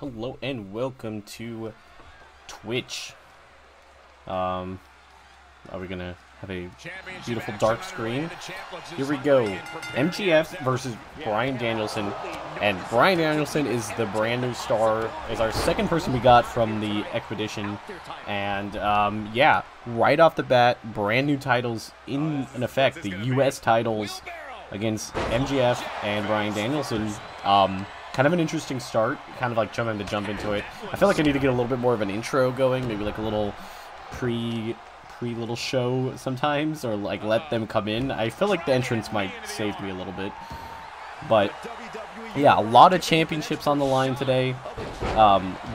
Hello and welcome to Twitch. Are we gonna have a beautiful dark screen? Here we go. MJF versus Bryan Danielson, and Bryan Danielson is the brand new star, is our second person we got from the expedition, and yeah, right off the bat, brand new titles in effect, the U.S. titles against MJF and Bryan Danielson. Kind of an interesting start, kind of like jumping to jump into it. I feel like I need to get a little bit more of an intro going, maybe like a little little show sometimes, or like let them come in. I feel like the entrance might save me a little bit, but yeah, a lot of championships on the line today.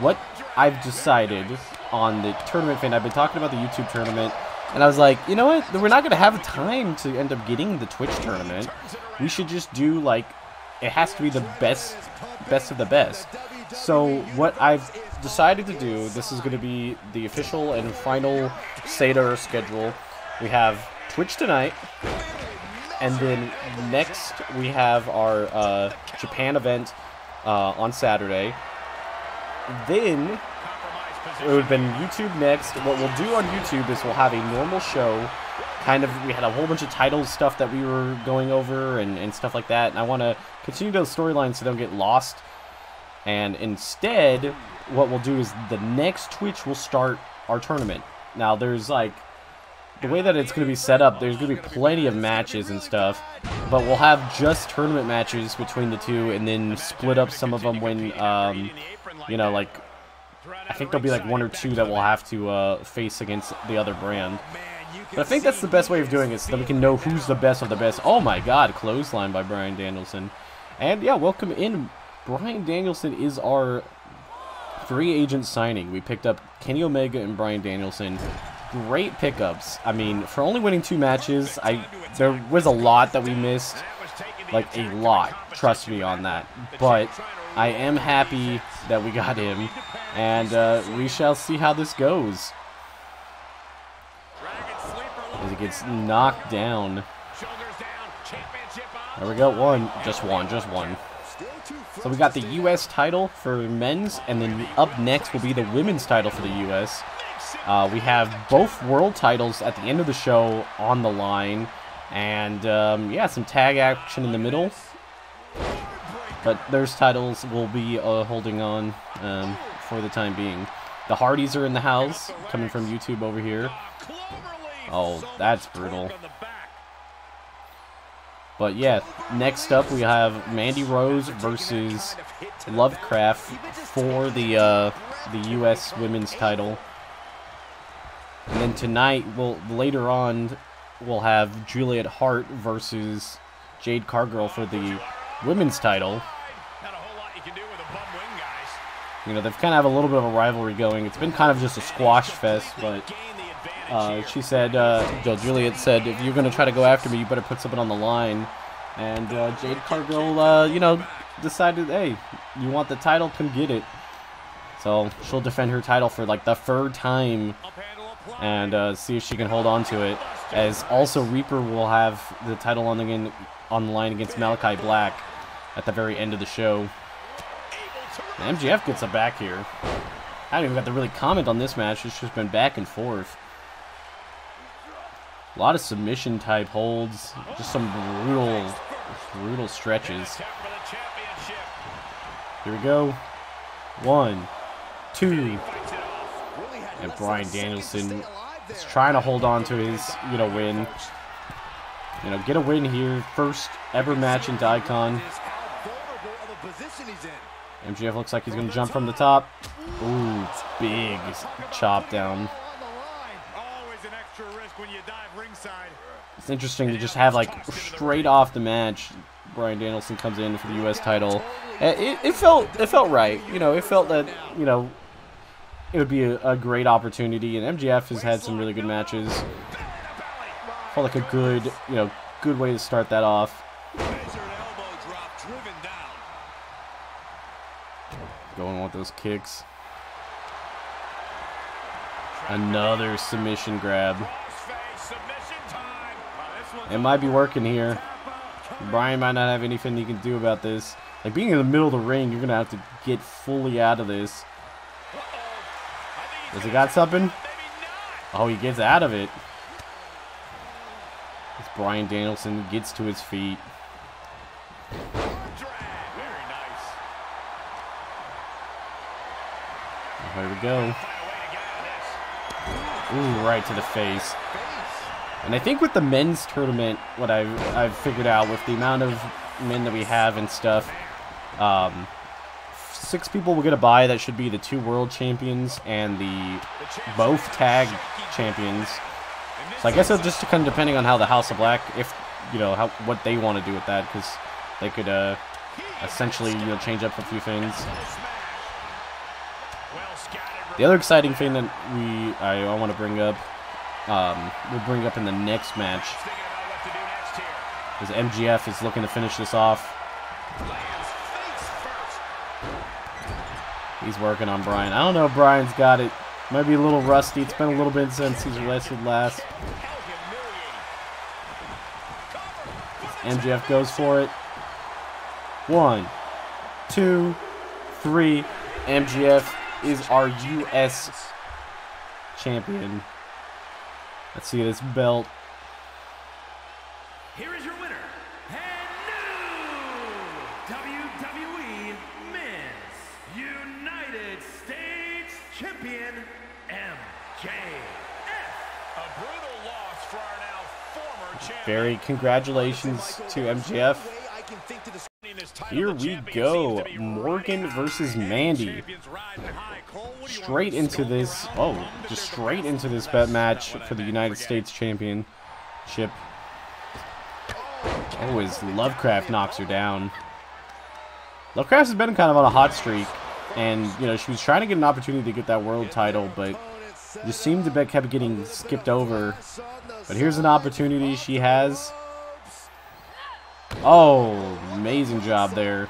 What I've decided on the tournament fan, I've been talking about the YouTube tournament, and I was like, you know what, we're not gonna have time to end up getting the Twitch tournament. We should just do like, it has to be the best of the best. So what I've decided to do, this is going to be the official and final Seder schedule. We have Twitch tonight, and then next we have our Japan event on Saturday. Then it would have been YouTube next. What we'll do on YouTube is we'll have a normal show. Kind of, we had a whole bunch of title stuff that we were going over and stuff like that, and I want to continue those storylines so they don't get lost. And instead, what we'll do is the next Twitch will start our tournament. Now, there's like, the way that it's going to be set up, there's going to be plenty of matches and stuff, but we'll have just tournament matches between the two, and then split up some of them when, you know, like, I think there'll be like one or two that we'll have to face against the other brand. But I think that's the best way of doing it, so that we can know who's the best of the best. Oh my god, clothesline by Bryan Danielson. And yeah, welcome in. Bryan Danielson is our free agent signing. We picked up Kenny Omega and Bryan Danielson. Great pickups. I mean, for only winning two matches, there was a lot that we missed. Like, a lot. Trust me on that. But I am happy that we got him. And we shall see how this goes. As he gets knocked down. There we go. One. Just one. Just one. So we got the U.S. title for men's, and then up next will be the women's title for the U.S. We have both world titles at the end of the show on the line, and yeah, some tag action in the middle. But those titles will be holding on for the time being. The Hardys are in the house, coming from YouTube over here. Oh, that's brutal. But yeah, next up we have Mandy Rose versus Lovecraft for the U.S. women's title. And then tonight, later on, we'll have Juliette Hart versus Jade Cargill for the women's title. You know, they've kind of have a little bit of a rivalry going. It's been kind of just a squash fest, but... she said, Juliet said, if you're going to try to go after me, you better put something on the line. And Jade Cargill, you know, decided, hey, you want the title, come get it. So she'll defend her title for like the third time and see if she can hold on to it. As also Reaper will have the title on the line against Malakai Black at the very end of the show. And MJF gets a back here. I don't even have to really comment on this match. It's just been back and forth. A lot of submission type holds, just some brutal stretches. Here we go. One, two, and Bryan Danielson is trying to hold on to his, you know, win. You know, get a win here. First ever match in Daikon. MJF looks like he's going to jump from the top. Ooh, big chop down. It's interesting to just have, like, straight off the match, Bryan Danielson comes in for the U.S. title. It felt right. You know, it felt that, you know, it would be a great opportunity. And MJF has had some really good matches. Felt like a good, you know, good way to start that off. Going with those kicks. Another submission grab. It might be working here. Bryan might not have anything he can do about this. Like, being in the middle of the ring, you're going to have to get fully out of this. Does he got something? Oh, he gets out of it. As Bryan Danielson gets to his feet. Here we go. Ooh, right to the face. And I think with the men's tournament, what I've figured out with the amount of men that we have and stuff, 6 people will get a bye. That should be the 2 world champions and the both tag champions. So I guess it'll just kind of depending on how the House of Black, if you know how what they want to do with that, because they could essentially change up a few things. The other exciting thing that I want to bring up, we'll bring up in the next match, is MJF is looking to finish this off. He's working on Bryan. I don't know if Bryan's got it. Might be a little rusty. It's been a little bit since he's wrestled last. MJF goes for it. 1, 2, 3. MJF is our U.S. champion. Let's see this belt. Here is your winner, and new WWE Men's United States Champion, MJF. A brutal loss for our now former champion. Very congratulations to MJF. Here we go, Morgan versus Mandy. Straight into this, oh, just straight into this bet match for the United States Championship. Always Lovecraft knocks her down. Lovecraft has been kind of on a hot streak, and you know she was trying to get an opportunity to get that world title, but just seemed to be kept getting skipped over. But here's an opportunity she has. Oh, amazing job there.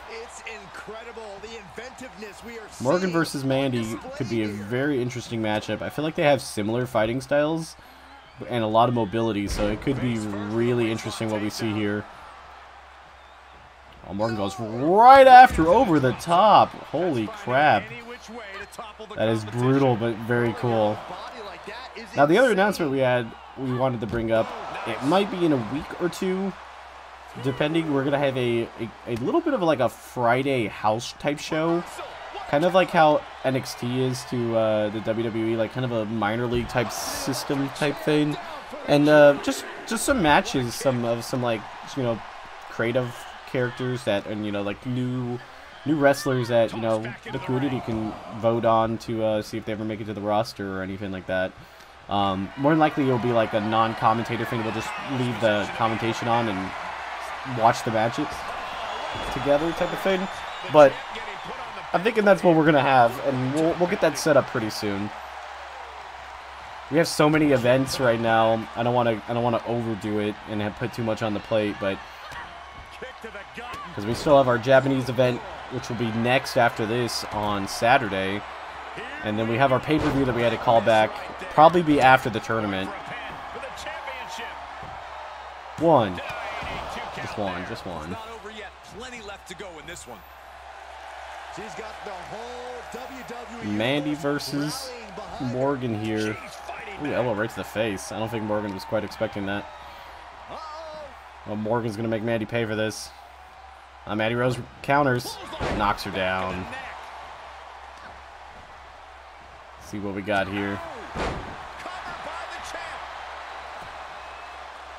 Morgan versus Mandy could be a very interesting matchup. I feel like they have similar fighting styles and a lot of mobility, so it could be really interesting what we see here. Oh, Morgan goes right after over the top. Holy crap. That is brutal, but very cool. Now, the other announcement we wanted to bring up, it might be in a week or two. Depending, we're going to have a little bit of like a Friday house type show. Kind of like how NXT is to the WWE, like kind of a minor league type system type thing. And just some matches, some like, creative characters that, and like new wrestlers that, the community can vote on to see if they ever make it to the roster or anything like that. More than likely it'll be like a non-commentator thing. We'll just leave the commentation on and watch the matches together type of thing, but I'm thinking that's what we're gonna have, and we'll get that set up pretty soon. We have so many events right now. I don't want to overdo it and have put too much on the plate, but because we still have our Japanese event, which will be next after this on Saturday, and then we have our pay-per-view that we had to call back, probably be after the tournament. 1. Just 1, just 1. Not over yet. Plenty left to go in this one. She's got the whole WWE. Mandy versus Morgan here. Ooh, elbow right to the face. I don't think Morgan was quite expecting that. Well, Morgan's gonna make Mandy pay for this. Mandy Rose counters, knocks her down. Let's see what we got here.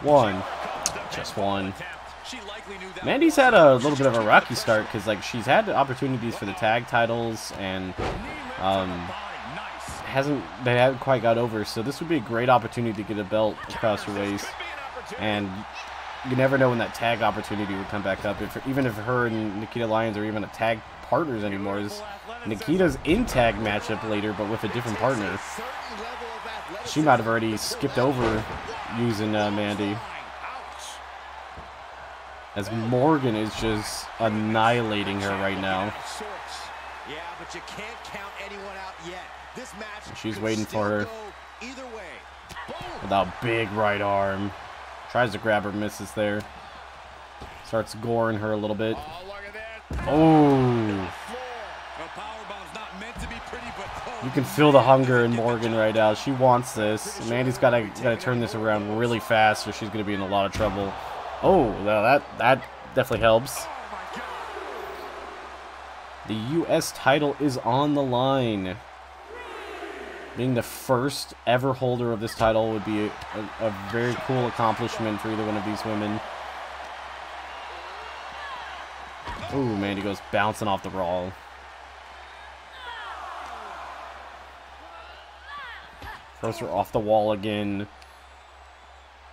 1. Just 1. Mandy's had a little bit of a rocky start because, like, she's had opportunities for the tag titles and they haven't quite got over. So this would be a great opportunity to get a belt across her waist, and you never know when that tag opportunity would come back up. If even if her and Nikita Lyons are even a tag partners anymore, is Nikita's in tag matchup later, but with a different partner. She might have already skipped over using Mandy. As Morgan is just annihilating her right now. Yeah, but you can't count anyone out yet. This match, she's waiting for her. Either way. With a big right arm. Tries to grab her, misses there. Starts goring her a little bit. Oh, look at that. Oh. You can feel the hunger in Morgan right now. She wants this. Mandy's gotta turn this around really fast, or she's gonna be in a lot of trouble. Oh, now that definitely helps. The U.S. title is on the line. Being the first ever holder of this title would be a very cool accomplishment for either one of these women. Ooh, Mandy goes bouncing off the roll. Throws her off the wall again.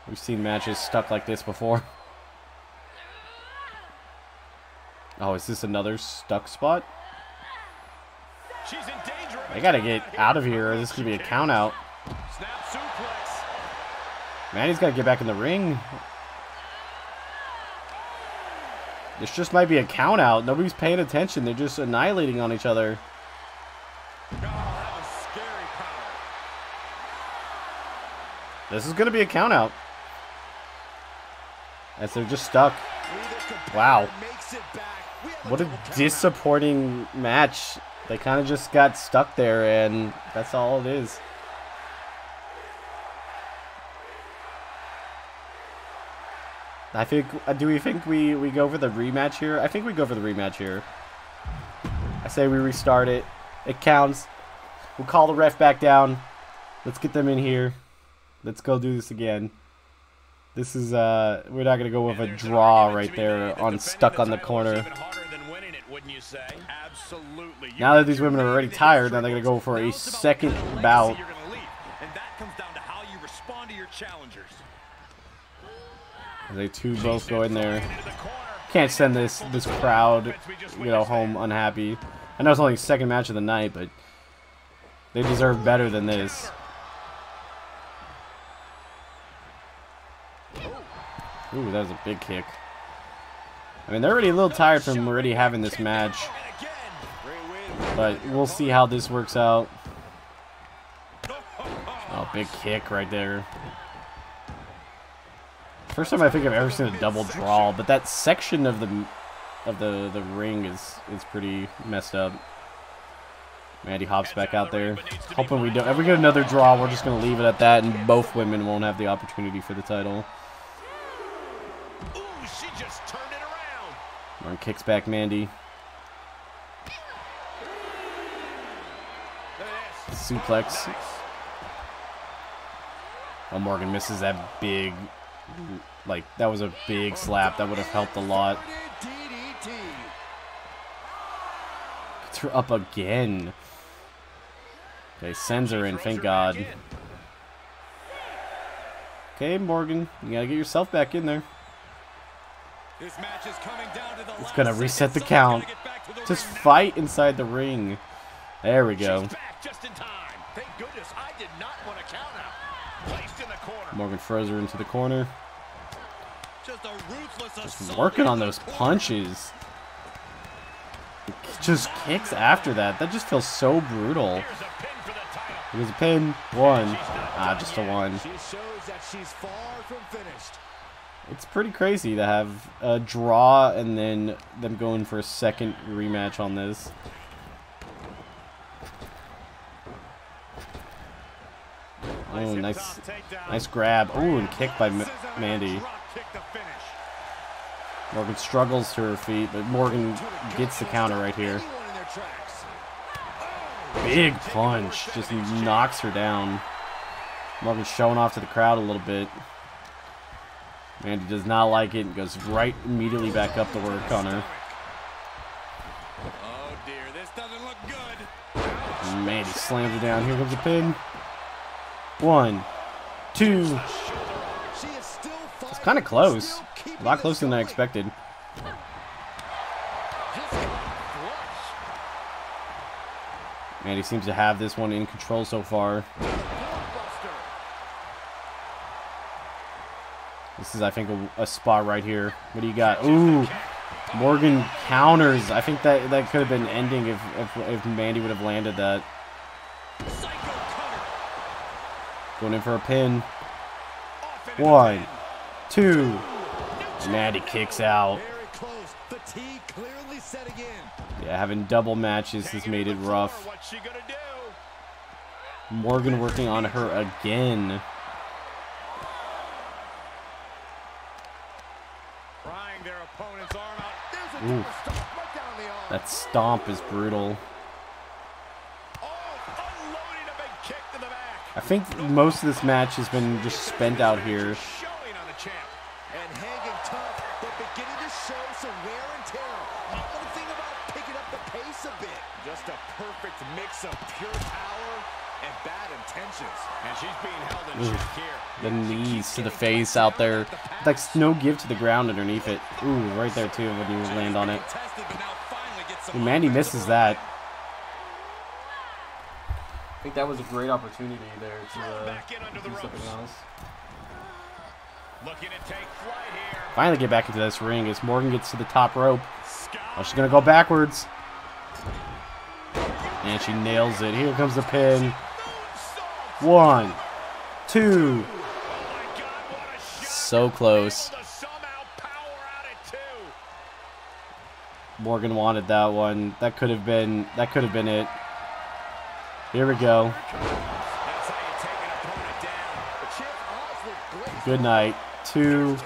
We've seen matches stuck like this before. Oh, is this another stuck spot? They gotta get out of here, or this could be a count out. Mandy's gotta get back in the ring. This just might be a count out. Nobody's paying attention. They're just annihilating on each other. This is going to be a count out. As they're just stuck. Wow. What a disappointing match. They kind of just got stuck there, and that's all it is. I think, do we think we go for the rematch here? I think we go for the rematch here. I say we restart it. It counts. We'll call the ref back down. Let's get them in here. Let's go do this again. This is, we're not going to go with a draw right there on stuck on the corner. Now that these women are already tired, now they're going to go for a second bout. They two both go in there. Can't send this crowd, you know, home unhappy. I know it's only second match of the night, but they deserve better than this. Ooh, that was a big kick. I mean, they're already a little tired from already having this match. But we'll see how this works out. Oh, big kick right there. First time I think I've ever seen a double draw, but that section of the ring is pretty messed up. Mandy hops back out there. Hoping we don't. If we get another draw, we're just going to leave it at that, and both women won't have the opportunity for the title. Run kicks back Mandy. Suplex. Oh, Morgan misses that big, like, that was a big slap. That would have helped a lot. Gets her up again. Okay, sends her in, thank God. Okay, Morgan, you gotta get yourself back in there. This match is coming down to the it's going to reset the count. Just fight inside the ring. There we go. Morgan throws her into the corner. Just working on those punches. Just kicks after that. That just feels so brutal. There's a pin. One. Ah, just a one. She shows that she's far from finished. It's pretty crazy to have a draw and then them going for a second rematch on this. Oh, nice grab. Oh, and kick by Mandy. Morgan struggles to her feet, but Morgan gets the counter right here. Big punch. Just knocks her down. Morgan's showing off to the crowd a little bit. Mandy does not like it and goes right immediately back up to work on her. Oh dear, this doesn't look good. Mandy slams her down. Here comes the pin. One, two. It's kind of close. A lot closer than I expected. Mandy seems to have this one in control so far. This is, I think, a spot right here. What do you got? Ooh, Morgan counters. I think that could have been ending if Mandy would have landed that. Going in for a pin. One, two. Mandy kicks out. Having double matches has made it rough. Morgan working on her again. Ooh. That stomp is brutal. I think most of this match has been just spent out here. The knees to the face out there. Like no give to the ground underneath it. Ooh, right there too when you land on it. And Mandy misses that. I think that was a great opportunity there to do something else. Finally get back into this ring as Morgan gets to the top rope. Oh, she's going to go backwards. And she nails it. Here comes the pin. 1, 2. So close. Morgan wanted that one. That could have been it. Here we go. Good night. 2.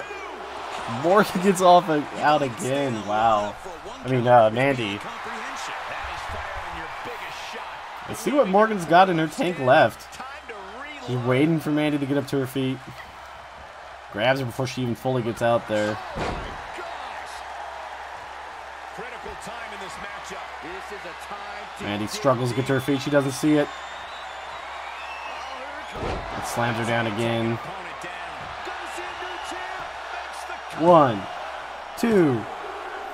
Morgan gets off out again. Wow. I mean, Mandy. Let's see what Morgan's got in her tank left. She's waiting for Mandy to get up to her feet. Grabs her before she even fully gets out there. Mandy struggles to get to her feet. She doesn't see it. It slams her down again. 1, 2,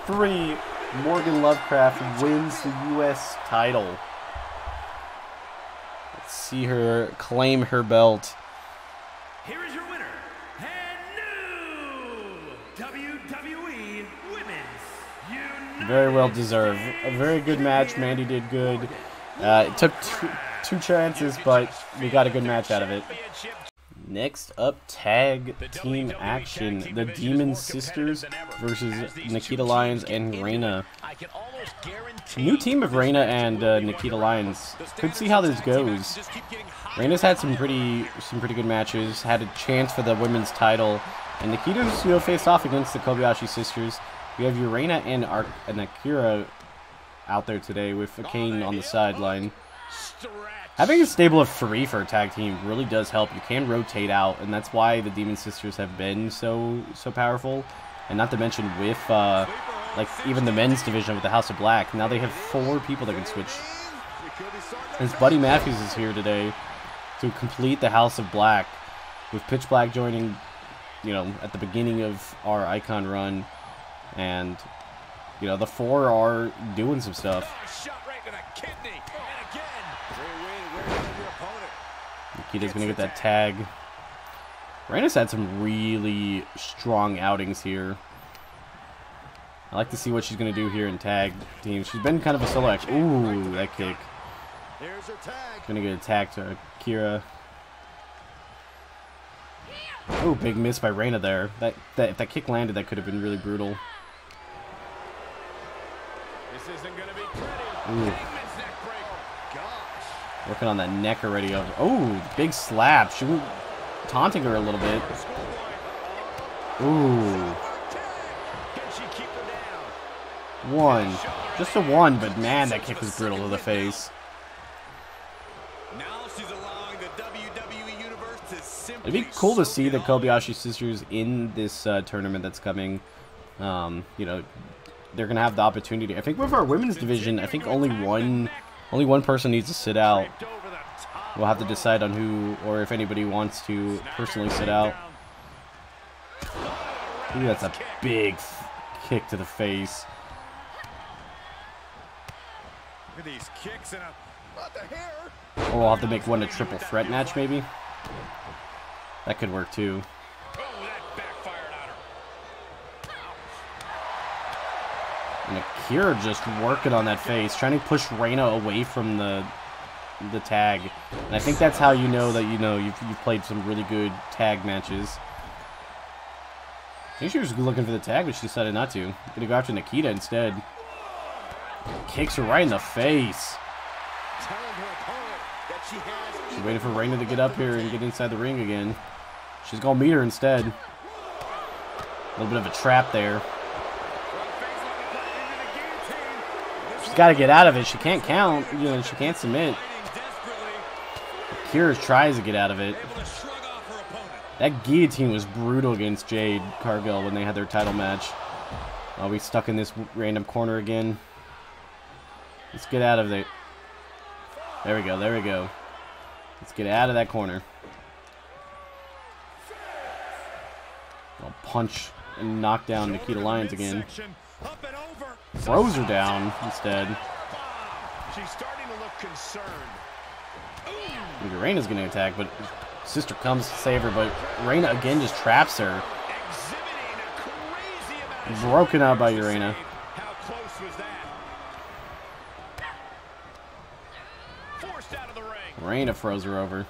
3. Morgan Lovecraft wins the U.S. title. See her claim her belt. Here is your winner and new WWE Women's United. Very well deserved. A very good match. Mandy did good. It took two chances, but we got a good match out of it. Next up, tag team action. The Demon Sisters versus Nikita Lyons and Reyna. New team of Reyna and Nikita Lyons. Could see how this goes. Reyna's had some pretty good matches. Had a chance for the women's title, and Nikita's faced off against the Kobayashi sisters. We have Urena and Akira out there today with a cane on the sideline. Having a stable of three for a tag team really does help. You can rotate out, and that's why the Demon Sisters have been so powerful. And not to mention with like even the men's division with the House of Black, now they have 4 people that can switch. As Buddy Matthews is here today to complete the House of Black, with Pitch Black joining, at the beginning of our Icon run, and the 4 are doing some stuff. Nikita's gonna get that tag. Reyna's had some really strong outings here. I like to see what she's going to do here in tag team. She's been kind of a solo action. Ooh, that kick. Going to get attacked to Akira. Oh, big miss by Reyna there. If that kick landed, that could have been really brutal. Ooh. Working on that neck already. Oh, big slap. She was taunting her a little bit. Ooh. 1. Just a 1, but man, that kick was brutal to the face. It'd be cool to see the Kobayashi sisters in this tournament that's coming. They're gonna have the opportunity. I think with our women's division, I think only one person needs to sit out. We'll have to decide on who, or if anybody wants to personally sit out. Ooh, that's a big kick to the face. These kicks and oh, I'll have to make one a triple threat match, maybe. That could work too. And Akira just working on that face, trying to push Reyna away from the tag. And I think that's how you know that you've played some really good tag matches. I think she was looking for the tag, but she decided not to. Gonna go after Nikita instead. Kicks her right in the face. She waited for Reyna to get up here and get inside the ring again. She's going to meet her instead. A little bit of a trap there. She's got to get out of it. She can't count. You know, she can't submit. Kira tries to get out of it. That guillotine was brutal against Jade Cargill when they had their title match. I'll be stuck in this random corner again. Let's get out of there. There we go. There we go. Let's get out of that corner. I'll punch and knock down Nikita Lyons again. Throws her down instead. She's starting to look concerned. Reyna's going to attack, but sister comes to save her, but Reyna again just traps her. Broken out by Reyna. Reyna froze her over.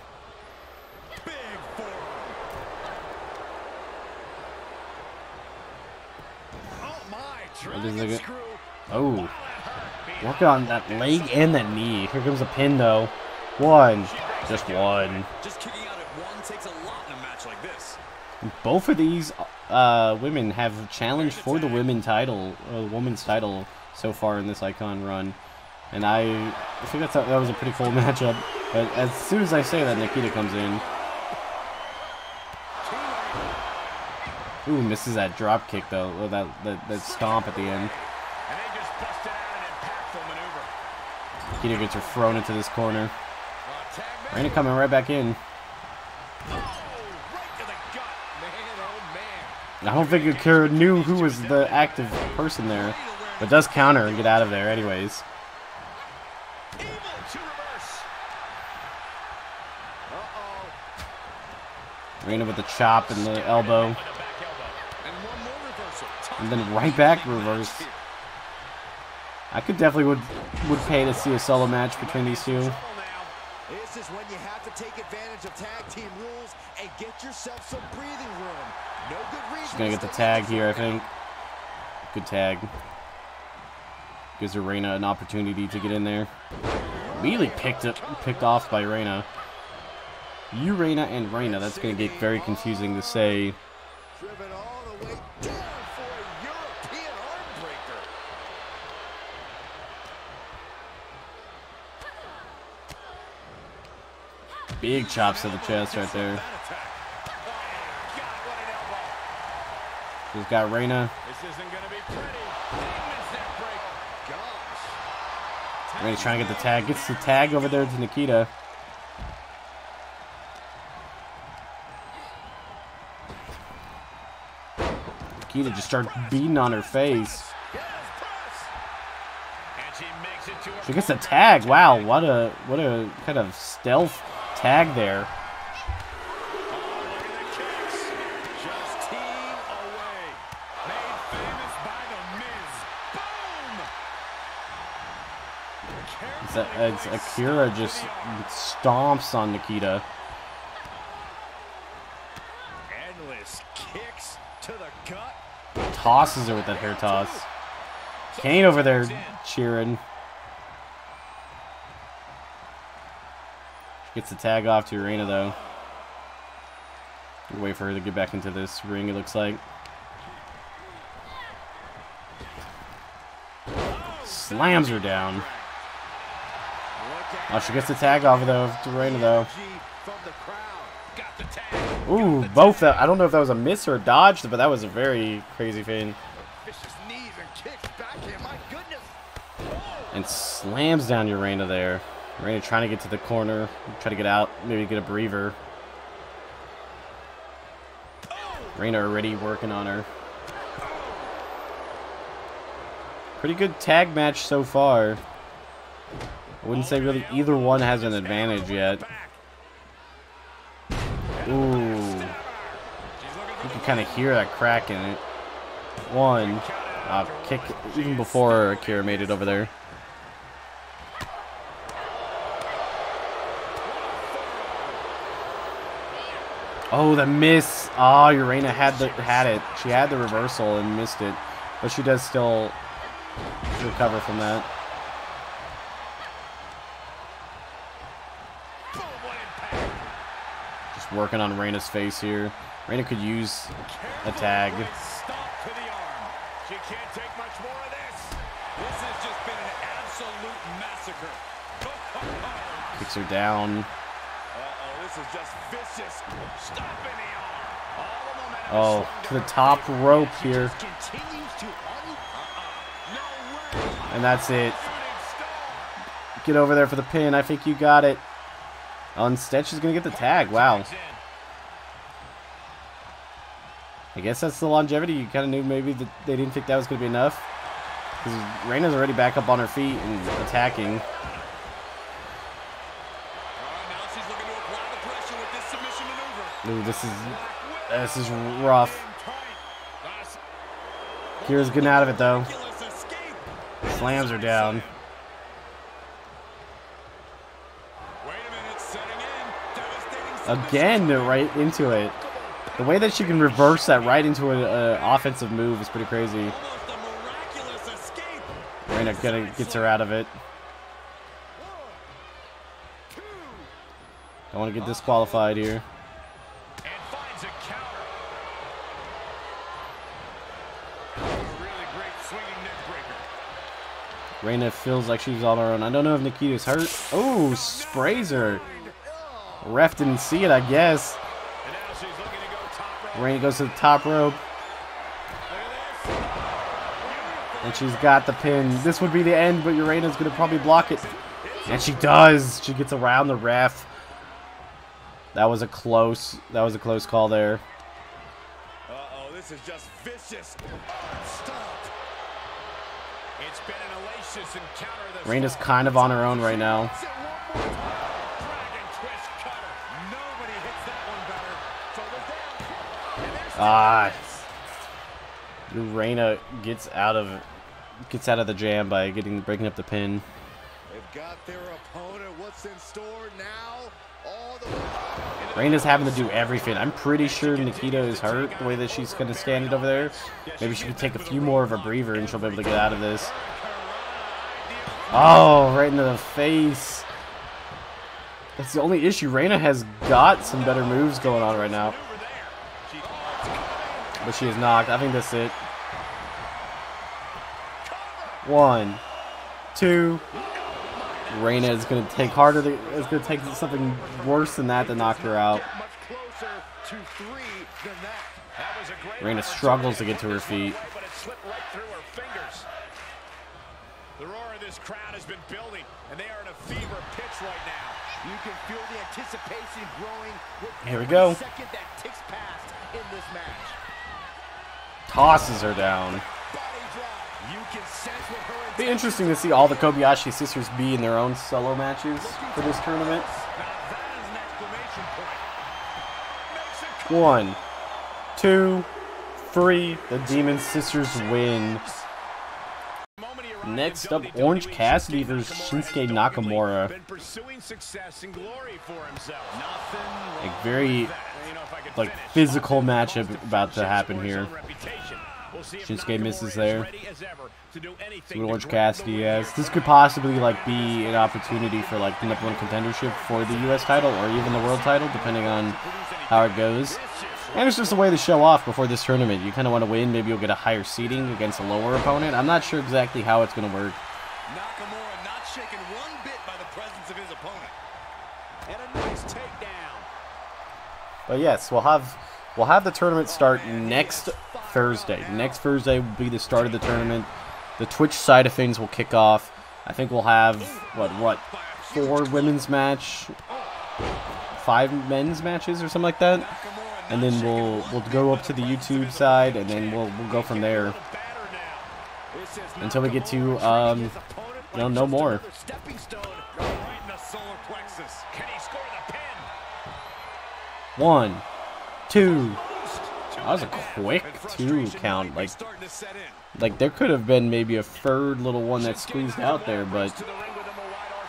Oh, work on that leg and that knee. Here comes a pin though. One. Just one. Just kicking out at one takes a lot in a match like this. Both of these women have challenged for the women's title so far in this Icon run, and I think that was a pretty cool matchup. But as soon as I say that, Nikita comes in. Ooh, misses that drop kick though, or that stomp at the end. Nikita gets her thrown into this corner. Reyna coming right back in. I don't think Akira knew who was the active person there, but does counter and get out of there anyways. Reyna with the chop and the elbow. And then right back reverse. I could definitely would pay to see a solo match between these two. This is when you have to take advantage of tag team rules and get yourself some breathing room. No good reason. She's gonna get the tag here, I think. Good tag. Gives Reyna an opportunity to get in there. Immediately picked off by Reyna. Reyna and Reyna. That's gonna get very confusing to say. Driven all the way down for a European arm breaker. Big chops to the chest right there. She's got Reyna. Reyna's trying to get the tag. Gets the tag over there to Nikita. Nikita just starts beating on her face. She gets the tag. Wow, what a kind of stealth tag there. It's Akira just stomps on Nikita. Endless kicks to the gut. Tosses her with that hair toss. Kane over there cheering. Gets the tag off to Reyna though. Wait for her to get back into this ring, it looks like. Slams her down. Oh, she gets the tag off though to Reyna though. Ooh, both. I don't know if that was a miss or a dodge, but that was a very crazy thing. And slams down Reyna there. Reyna trying to get to the corner, try to get out, maybe get a breather. Reyna already working on her. Pretty good tag match so far. I wouldn't say really either one has an advantage yet. Ooh. You can kind of hear that crack in it. One. Kick even before Akira made it over there. Oh, the miss. Oh, Reyna had it. She had the reversal and missed it. But she does still recover from that. Boom, what impact. Just working on Reyna's face here. Reyna could use a tag. Stop to the arm. She can't take much more of this. This has just been an absolute massacre. Kicks her down. Uh-oh, this is just vicious. Stop in the arm. Oh, to the top rope here. And that's it. Get over there for the pin. I think you got it. Oh, and Stetch is going to get the tag. Wow. I guess that's the longevity. You kind of knew maybe that they didn't think that was going to be enough. Because Reyna's already back up on her feet and attacking. Ooh, this is rough. Kira's getting out of it though. Slams her down. Again, right into it. The way that she can reverse that right into an offensive move is pretty crazy. Reyna gets her out of it. Don't want to get disqualified here. Reyna feels like she's on her own. I don't know if Nikita's hurt. Oh, sprays her. Ref didn't see it, I guess. Reyna goes to the top rope. And she's got the pin. This would be the end, but Reyna's going to probably block it. And she does. She gets around the ref. That was a close call there. Uh-oh, this is just vicious. It's been an hellacious encounter. Reyna's kind of on her own right now. Reyna gets out of the jam by breaking up the pin. They've got their opponent. What's in store now? Reyna's having to do everything. I'm pretty sure Nikita is hurt the way that she's going to stand it over there. Maybe she could take a few more of a breather and she'll be able to get out of this. Oh, right into the face. That's the only issue. Reyna has got some better moves going on right now. But she is knocked. I think that's it. 1, 2... Reyna is going to take harder. It's going to take something worse than that to knock her out. Reyna struggles to get to her feet. The roar of this crowd has been building, and they are in a fever pitch right now. You can feel the anticipation growing. Here we go. Tosses her down. It'd be interesting to see all the Kobayashi sisters be in their own solo matches for this tournament. 1, 2, 3. The Demon Sisters win. Next up, Orange Cassidy versus Shinsuke Nakamura. A very physical matchup about to happen here. Shinsuke misses there. See what Orange Cassidy has. This could possibly be an opportunity for the number one contendership for the U.S. title or even the world title, depending on how it goes. And it's just a way to show off before this tournament. You kind of want to win. Maybe you'll get a higher seeding against a lower opponent. I'm not sure exactly how it's going to work. Nakamura not shaken one bit by the presence of his opponent. And a nice takedown. But yes, we'll have the tournament start next Thursday. Next Thursday will be the start of the tournament. The Twitch side of things will kick off. I think we'll have, what, 4 women's match, 5 men's matches or something like that? And then we'll go up to the YouTube side, and then we'll go from there until we get to, no more. One. 2. That was a quick 2 count. There could have been maybe a third little one that squeezed out there, but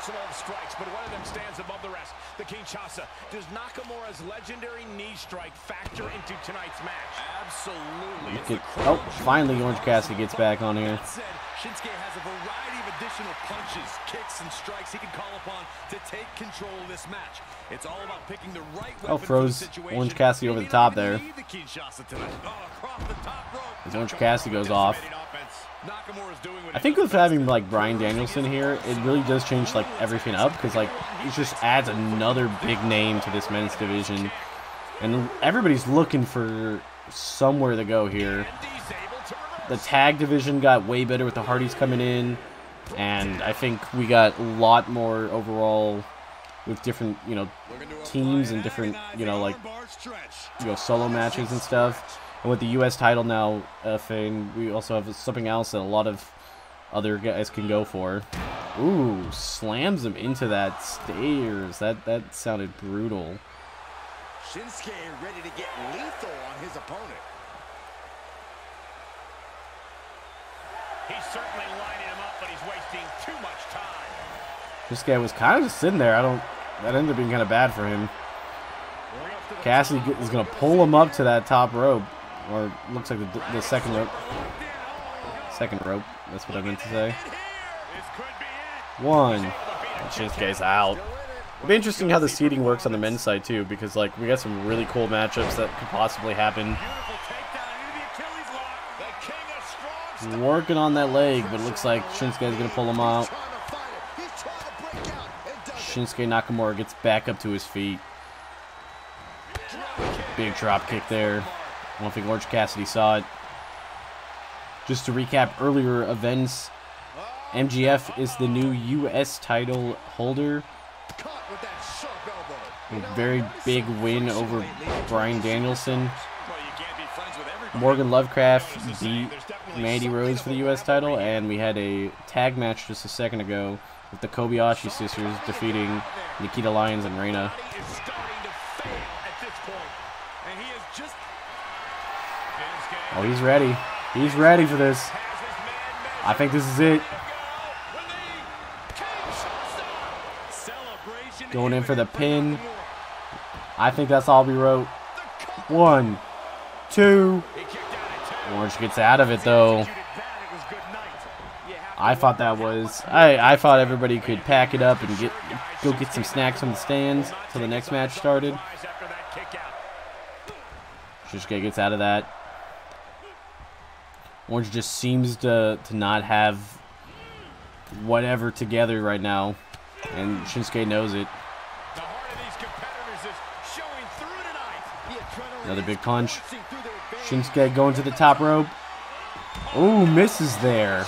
arsenal of strikes, but one of them stands above the rest. The Kinshasa. Does Nakamura's legendary knee strike factor into tonight's match? Absolutely. Look at, oh, finally Orange Cassidy gets back on here. That said, Shinsuke has a variety of additional punches, kicks, and strikes he can call upon to take control of this match. It's all about picking the right weapon. Oh, froze Orange Cassidy over the top there. As Orange Cassidy goes off. I think with having like Bryan Danielson here, it really does change like everything up, because like it just adds another big name to this men's division, and everybody's looking for somewhere to go here. The tag division got way better with the Hardys coming in, and I think we got a lot more overall with different, you know, teams and different, you know, like, you know, solo matches and stuff. And with the U.S. title now thing, we also have something else that a lot of other guys can go for. Ooh, slams him into that stairs. That sounded brutal. Shinsuke ready to get lethal on his opponent. He's certainly lining him up, but he's wasting too much time. This guy was kind of just sitting there. That ended up being kind of bad for him. Cassidy is going to pull him up to that top rope, or looks like the second rope. Second rope. That's what I meant to say. One. Shinsuke's out. It'll be interesting how the seeding works on the men's side too, because like we got some really cool matchups that could possibly happen. Working on that leg, but it looks like Shinsuke's gonna pull him out. Shinsuke Nakamura gets back up to his feet. Big drop kick there. I don't think Orange Cassidy saw it. Just to recap earlier events, MJF is the new U.S. title holder. A very big win over Bryan Danielson. Morgan Lovecraft beat Mandy Rose for the U.S. title, and we had a tag match just a second ago with the Kobayashi sisters defeating Nikita Lyons and Reyna. Oh, he's ready. He's ready for this. I think this is it. Going in for the pin. I think that's all we wrote. One, two. Orange gets out of it though. I thought everybody could pack it up and go get some snacks on the stands till the next match started. Shinsuke gets out of that. Orange just seems to not have whatever together right now, and Shinsuke knows it. Another big punch. Shinsuke going to the top rope. Ooh, misses there.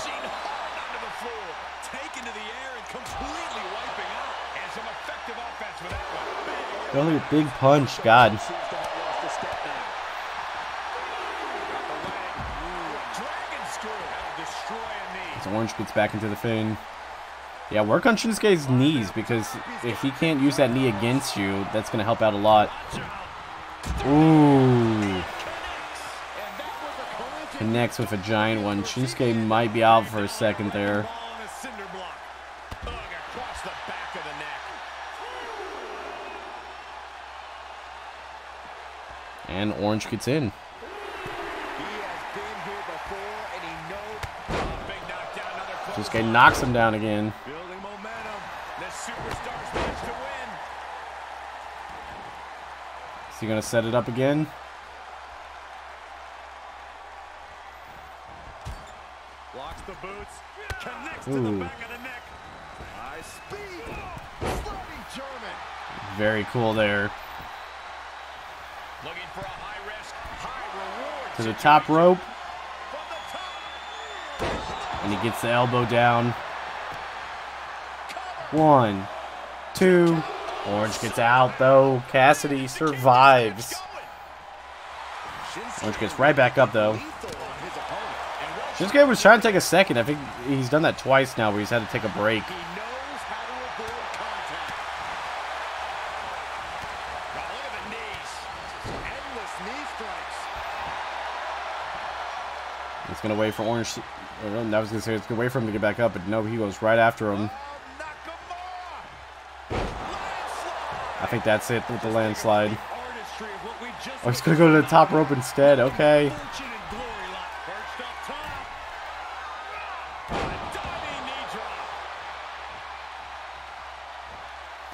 Another big punch, God. Orange gets back into the thing. Yeah, work on Shinsuke's knees, because if he can't use that knee against you, that's going to help out a lot. Ooh. Connects with a giant one. Shinsuke might be out for a second there. And Orange gets in. Shinsuke knocks him down again. Building momentum. The superstar's match to win. Is he going to set it up again? Locks the boots. Connects to the back of the neck. High speed. Sliding German. Very cool there. Looking for a high risk, high reward. To the top rope. And he gets the elbow down. One, two. Orange gets out though. Cassidy survives. Orange gets right back up though. Shinsuke was trying to take a second. I think he's done that twice now, where he's had to take a break. It's gonna wait for Orange. I was going to say it's a good way for him to get back up, but no, he goes right after him. I think that's it with the landslide. Oh, he's gonna go to the top rope instead. Okay.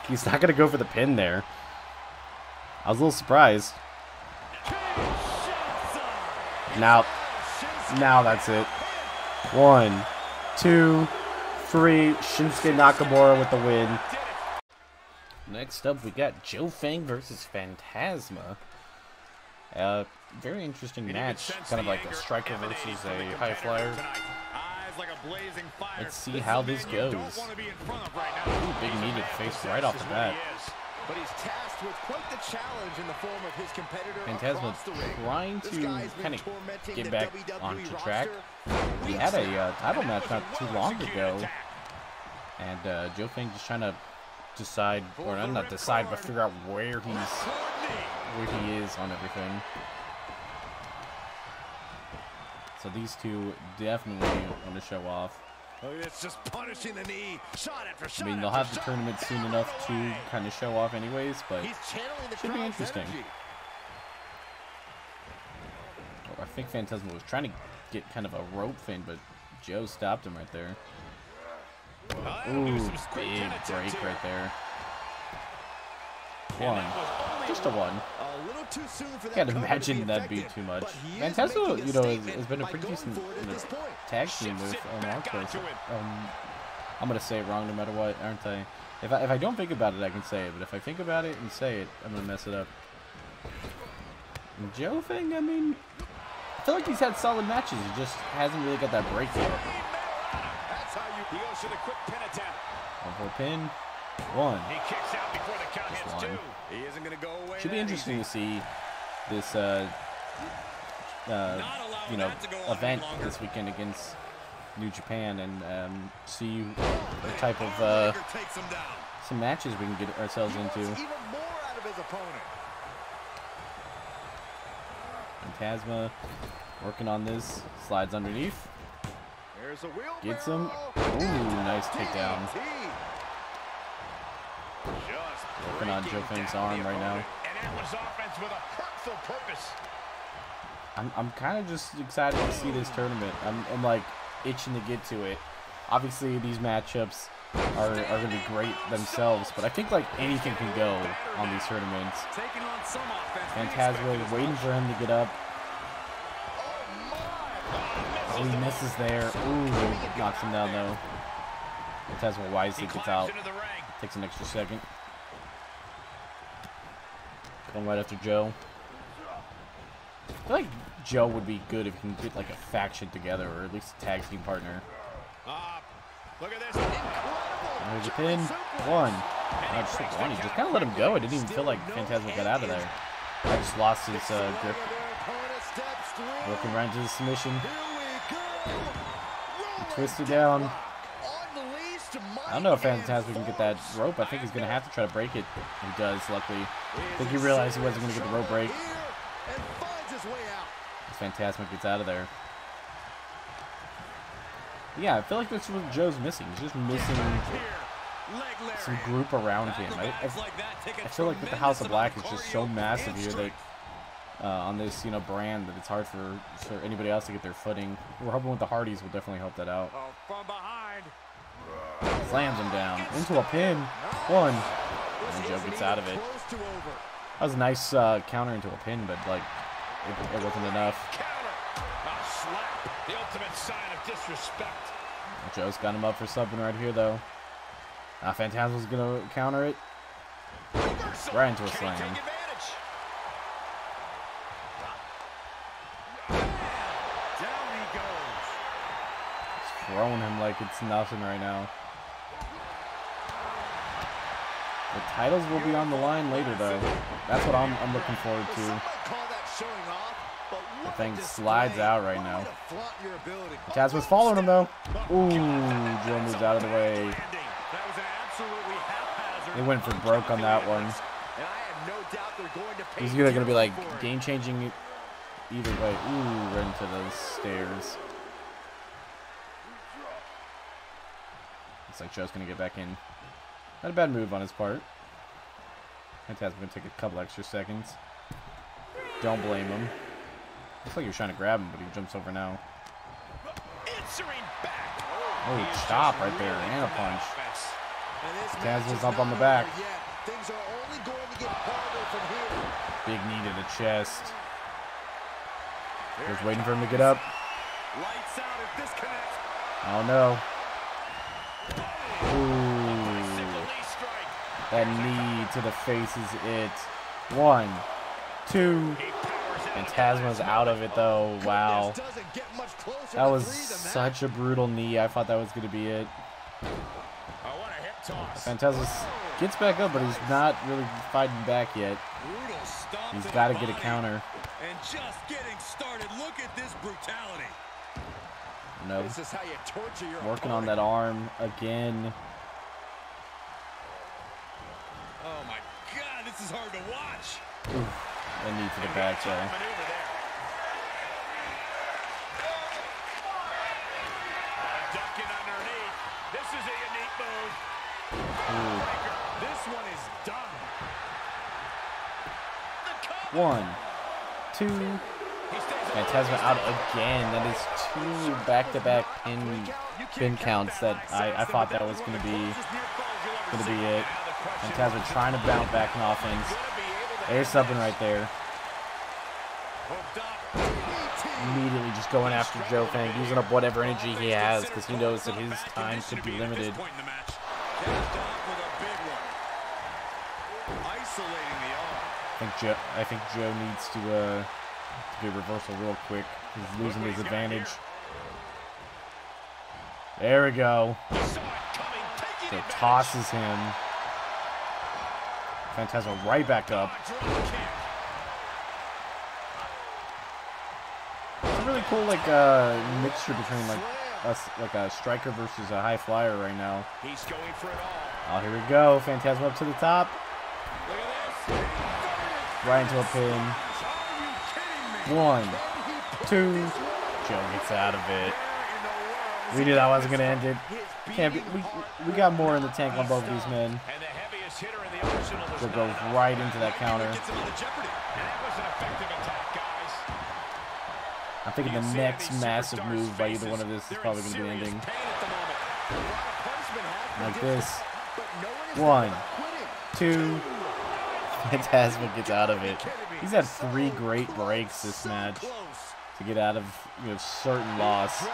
He's not gonna go for the pin there. I was a little surprised. Now that's it. 1, 2, 3. Shinsuke Nakamura with the win. Next up, we got Joe Fang versus Phantasma. Very interesting match. Kind of like a striker versus a high flyer. Let's see how this goes. Ooh, big needed face right off the bat. But he's tasked with quite the challenge in the form of his competitor. Phantasma trying to kind of get back onto track. We had a title match not too long ago, and Joe Fang just trying to decide, or not decide, but figure out where he is on everything. So these two definitely want to show off. It's just punishing the knee. Shot after shot. I mean, they'll have the tournament soon enough to kind of show off anyways, but it should be interesting. Oh, I think Phantasma was trying to get kind of a rope thing, but Joe stopped him right there. Ooh, big break right there. One. Just a one. Can't imagine that'd be too much. Phantasma, you know, has been a pretty decent tag team with Marcos. I'm gonna say it wrong no matter what, aren't I? If I don't think about it, I can say it, but if I think about it and say it, I'm gonna mess it up. And Joe Fang, I mean, I feel like he's had solid matches. He just hasn't really got that break yet. One more pin. One. He kicks out before the count hits two. He isn't going to go away. Should be interesting to see this you know, event this weekend against New Japan, and see the type of some matches we can get ourselves into. Phantasma working on this, slides underneath. Gets him. Ooh, nice takedown. Working on Joe Fang's arm right now. I'm kind of just excited to see this tournament. I'm like itching to get to it. Obviously these matchups are going to be great themselves, but I think like anything can go on these tournaments. Phantasma waiting for him to get up. Oh, he misses there. Ooh, knocks him down though. Phantasma wisely gets out. Takes an extra second. Going right after Joe. I feel like Joe would be good if he can get like a faction together, or at least a tag team partner. Look at this. There's a pin. One. I just took one. He just kind of let him go. I didn't even feel like Phantasma got out of there. I just lost his grip. Working right into the submission. Twisted down. I don't know if Phantasma can get that rope. I think he's going to have to try to break it. He does, luckily. I think he realized he wasn't going to get the rope break. Phantasma gets out of there. Yeah, I feel like that's what Joe's missing. He's just missing some group around him. I feel like that the House of Black is just so massive here that on this, you know, brand, that it's hard for anybody else to get their footing. We're hoping with the Hardys will definitely help that out. Slams him down into a pin. One. And Joe gets out of it. That was a nice counter into a pin, but like it wasn't enough. The ultimate sign of disrespect. Joe's got him up for something right here though. Phantasma's gonna counter it. Right into a slam. Throwing him like it's nothing right now. The titles will be on the line later though. That's what I'm looking forward to. The thing slides out right now. Taz was following him though. Ooh, Joe moves out of the way. They went for broke on that one. He's either gonna be like game changing either way. Ooh, right into those stairs. Looks like Joe's going to get back in. Not a bad move on his part. Phantasma going to take a couple extra seconds. Don't blame him. Looks like he was trying to grab him, but he jumps over now. Oh, stop right there. And a punch. Phantasma's up on the back. Big knee to the chest. Just waiting for him to get up. Oh, no. Ooh. That knee to the face is it. One, two. Phantasma's out of it, though. Wow. That was such a brutal knee. I thought that was going to be it. Phantasma gets back up, but he's not really fighting back yet. He's got to get a counter. And just getting started. Look at this brutality. No. This is how you torture your opponent. Working on that arm again. Oh my God, this is hard to watch. Oof. A knee to the back there. Ducking underneath. This is a unique move. Ooh. This one is done. One, two. Phantasma out again. That is two back-to-back pin counts that I thought that was gonna be it. Phantasma trying to bounce back in offense. There's something right there. Immediately just going after Joe Fang, using up whatever energy he has because he knows that his time could be limited. I think Joe needs to do a reversal real quick. He's losing his advantage. There we go. So tosses him. Phantasma right back up. It's a really cool like mixture between like us, like a striker versus a high flyer right now. He's going for it all. Oh, here we go. Phantasma up to the top. Right into a pin. One, two. Joe gets out of it. We knew that wasn't gonna end it. Can't be, we got more in the tank on both of these men. So goes right into that counter. I'm thinking the next massive move by either one of this is probably gonna be ending like this. One, two. Phantasma gets out of it. He's had three great breaks this match to get out of, you know, certain loss.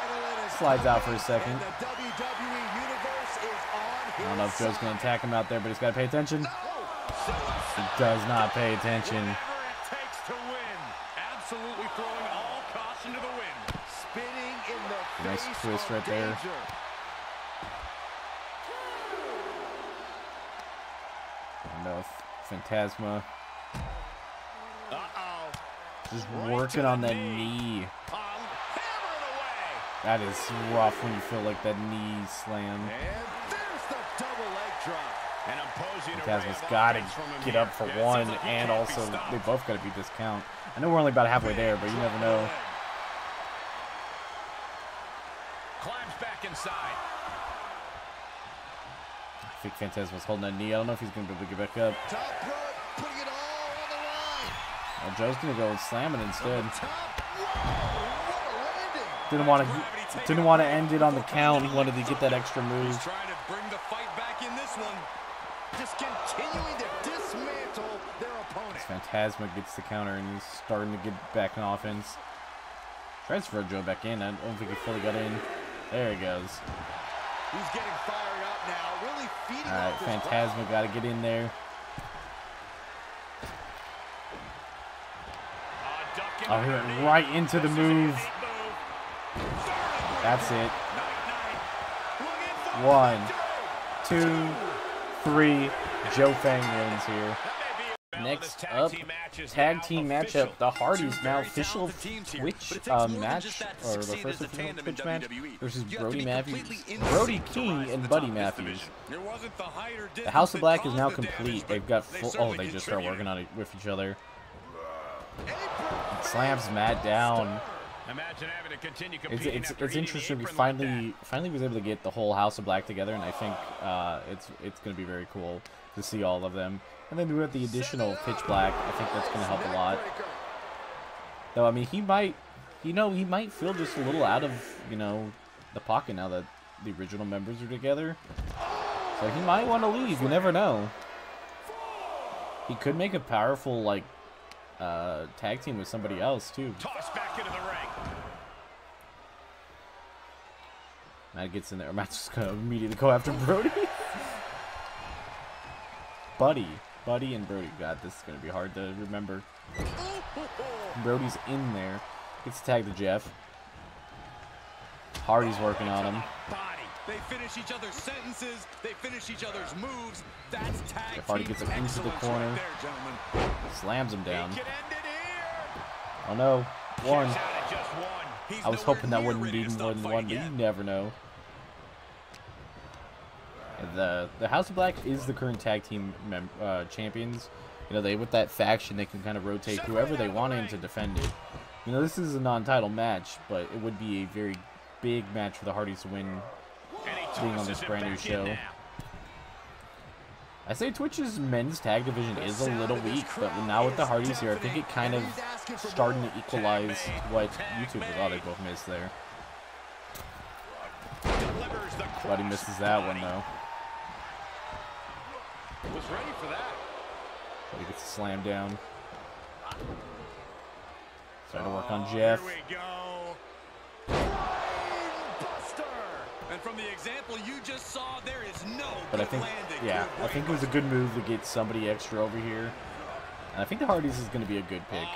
Slides out for a second. I don't know if Joe's going to attack him out there, but he's got to pay attention. He does not pay attention. Nice twist right there. Enough. Phantasma just working on that knee. That is rough when you feel like that knee slam. Phantasma's got to get up for one, and also they both got to beat this count. I know we're only about halfway there, but you never know. Climbs back inside. I think Phantasma's holding that knee. I don't know if he's going to be able to get back up. Well, Joe's going to go and slam it instead. Didn't want to end it on the count. He wanted to get that extra move. Trying to bring the fight back in this one. Just continuing to dismantle their opponent. Phantasma gets the counter, and he's starting to get back in offense. Tries to throw Joe back in. I don't think he fully got in. There he goes. He's getting fired up now, really feeding. All right, Phantasma got to get in there. Oh, he went right into the move. That's it. One, two, three. Joe Fang wins here. Next up, tag team matchup, the Hardys, now official Twitch match, or the first official Twitch match, versus Brody Matthews, Brody King, and Buddy Matthews. The House of Black is now complete. They've got full, oh, they just start working on it with each other. It slams Matt down. It's interesting. We finally was able to get the whole House of Black together, and I think it's going to be very cool. to see all of them. And then we have the additional Pitch Black. I think that's going to help a lot. Though, I mean, he might, you know, he might feel just a little out of, you know, the pocket now that the original members are together. So he might want to leave. You never know. He could make a powerful, like, tag team with somebody else, too. Toss back into the ring. Matt gets in there. Matt's just going to immediately go after Brody. Buddy and Brody. God, this is going to be hard to remember. Brody's in there. Gets a tag to Jeff. Hardy's working on him. They finish each other's sentences. They finish each other's moves. That's tag. Jeff Hardy gets him into the corner. Right there, slams him down. Oh no. One. I was hoping that wouldn't be more than one, but you never know. And the House of Black is the current tag team champions. You know, they with that faction, they can kind of rotate whoever they want in to defend it. You know, this is a non-title match, but it would be a very big match for the Hardys to win. Being on this brand new show. I say Twitch's men's tag division is a little weak, but now with the Hardys here, I think it kind of starting to equalize what YouTube was. Oh, they both missed there. Buddy misses that one, though. Buddy gets a slam down. Starting to work on Jeff. And from the example you just saw, there is no I think it was a good move to get somebody extra over here. And I think the Hardys is going to be a good pick.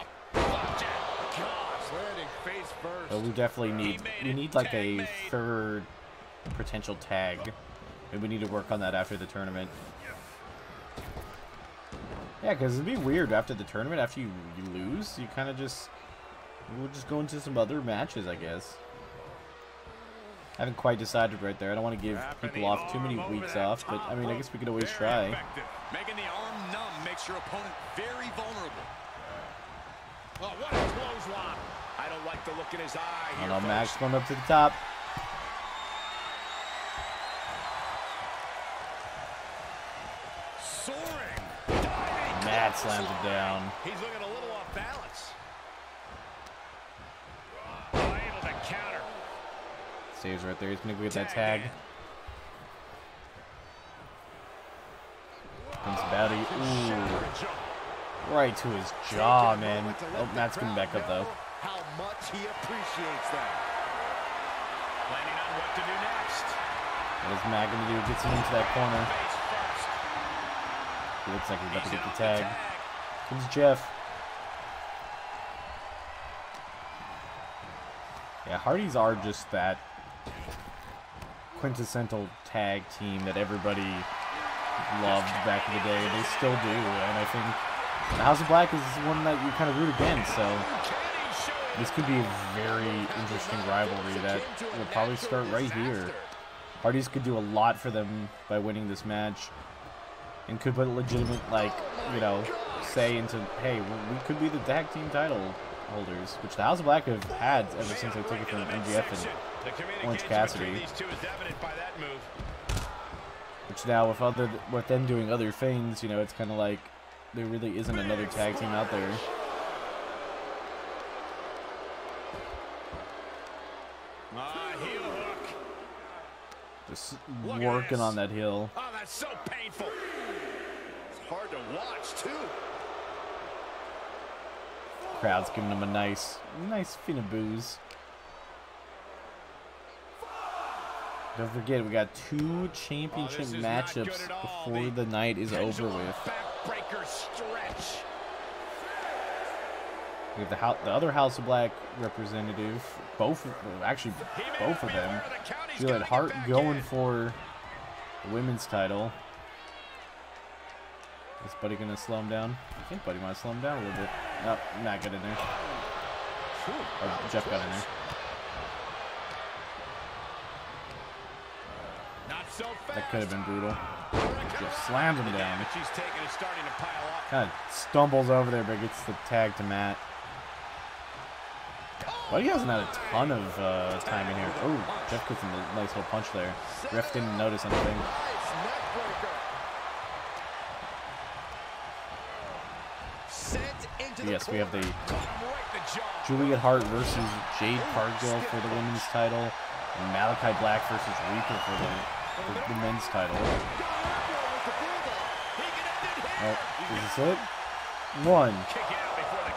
But we definitely need like a third potential tag. And we need to work on that after the tournament. Yeah, because it'd be weird after the tournament, after you lose, you kind of just, we'll just go into some other matches, I guess. I haven't quite decided right there. I don't want to give people off too many weeks off, but I mean, I guess we could always try. Making the arm numb makes your opponent very vulnerable. Well, what a clothesline. I don't like the look in his eye. I don't know, Max going up to the top. Soaring. Matt slams him down. He's looking a little off balance. Saves right there. He's gonna go get that tag. Comes Batty. Ooh. Right to his jaw, man. Oh, Matt's coming back up though. How much he appreciates that. Planning on what to do next. What is Matt gonna do? Gets him into that corner. He looks like he's about to get the tag. Comes Jeff. Yeah, Hardys are just that quintessential tag team that everybody loved back in the day. They still do, and I think the House of Black is one that you kind of root against, so this could be a very interesting rivalry that will probably start right here. Hardys could do a lot for them by winning this match and could put a legitimate, like, you know, say into, hey, we could be the tag team title holders, which the House of Black have had ever since they took it from MJF and Orange Cassidy. Which now, with them doing other things, you know, it's kind of like there really isn't another tag team out there. Just working on that heel. Oh, that's so painful. It's hard to watch too. Crowd's giving him a nice fin of booze. Don't forget, we got two championship matchups before the night is over with. We have the other House of Black representative, both of them. Juliette Hart going for the women's title. Is Buddy gonna slow him down? I think Buddy might slow him down a little bit. Nope, Matt got in there. Or Jeff got in there. That could have been brutal. Jeff slams him down. Kind of stumbles over there, but gets the tag to Matt. Buddy hasn't had a ton of time in here. Oh, Jeff gets him a nice little punch there. Ref didn't notice anything. Yes, we have the Juliette Hart versus Jade Cargill for the women's title, and Malakai Black versus Reaper for the men's title. Oh, is this it? One.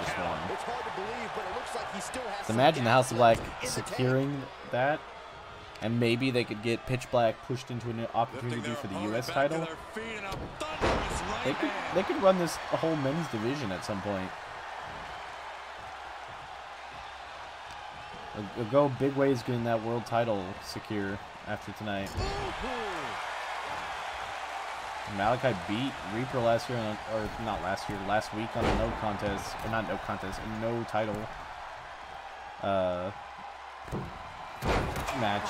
Just one. So imagine the House of Black securing that, and maybe they could get Pitch Black pushed into an opportunity for the U.S. title. They could run this whole men's division at some point. It'll go big ways getting that world title secure after tonight. Malakai beat Reaper last year, last week on a no title match.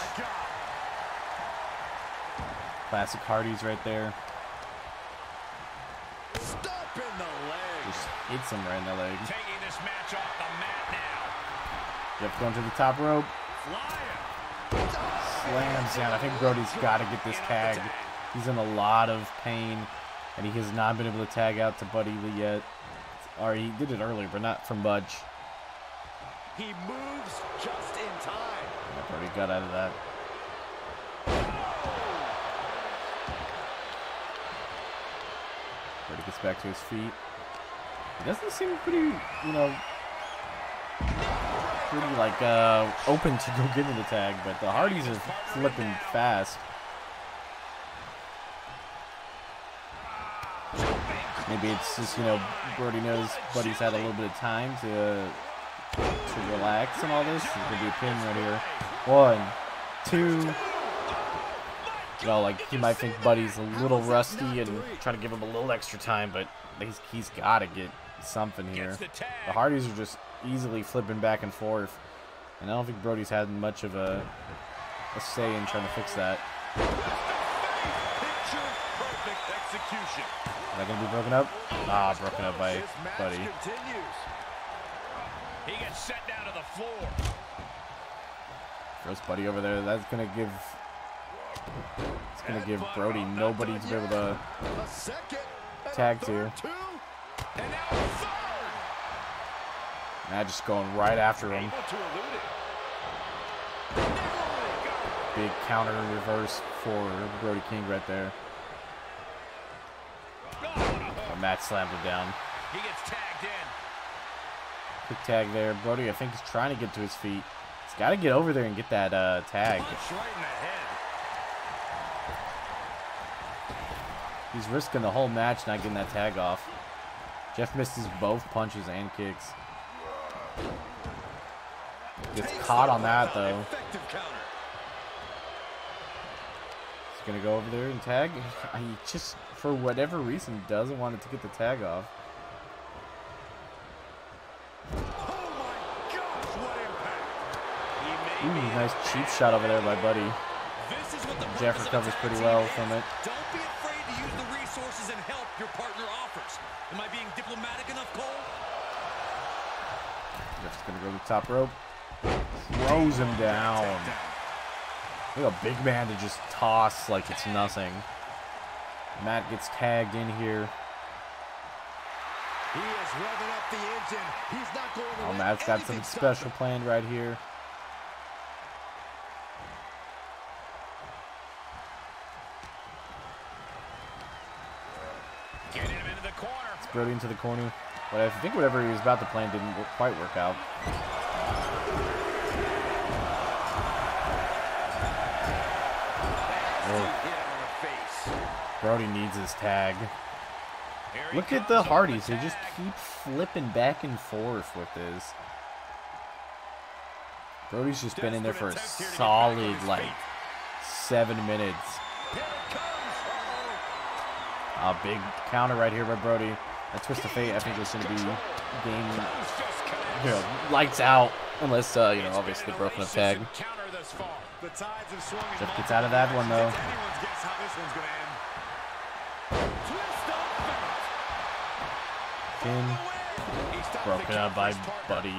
Classic Hardys right there. Just hits him right in the leg. Taking this match off the mat now. Jeff going to the top rope. Slams down. I think Brody's got to get this tagged. He's in a lot of pain, and he has not been able to tag out to Buddy Lee yet. Or he did it earlier, but not from Budge. He moves just in time. Yeah, Brody got out of that. Brody gets back to his feet. He doesn't seem pretty open to go get him the tag, but the Hardys are flipping fast. Maybe it's just, Brody knows Buddy's had a little bit of time to relax and all this. There's going to be a pin right here. One, two. Well, he might think Buddy's a little rusty and try to give him a little extra time, but he's got to get something here. The Hardys are just easily flipping back and forth, and I don't think Brody's had much of a say in trying to fix that. Am I going to be broken up? Broken up by Buddy. He gets set down to the floor. Throws Buddy over there. That's going to give... It's going to give Brody nobody to be able to tag to. Now just going right after him. Big counter in reverse for Brody King right there. Matt slammed him down. He gets tagged in. Quick tag there. Brody, I think, is trying to get to his feet. He's got to get over there and get that tag. Right in the head. He's risking the whole match not getting that tag off. Jeff misses both punches and kicks. Gets caught on that, though. He's going to go over there and tag. He just... for whatever reason, doesn't want it to get the tag off. Oh my gosh, what impact! He made nice cheap shot over there by Buddy. Jeff recovers pretty well from it. Don't be afraid to use the resources and help your partner offers. Am I being diplomatic enough, Cole? Jeff's gonna go to the top rope. Throws him down. Look at a big man to just toss like it's nothing. Matt gets tagged in here. He is revving up the engine. He's not going to Matt's got something special planned right here. Getting him into the corner. It's Brody into the corner. But I think whatever he was about to plan didn't quite work out. Brody needs his tag. Look at the Hardys. They just keep flipping back and forth with this. Brody's just been in there for a solid, 7 minutes. A big counter right here by Brody. That twist of fate, I think, is going to be game, lights out. Unless, obviously the broken up tag. Jeff gets out of that one, though. Broken up by Buddy.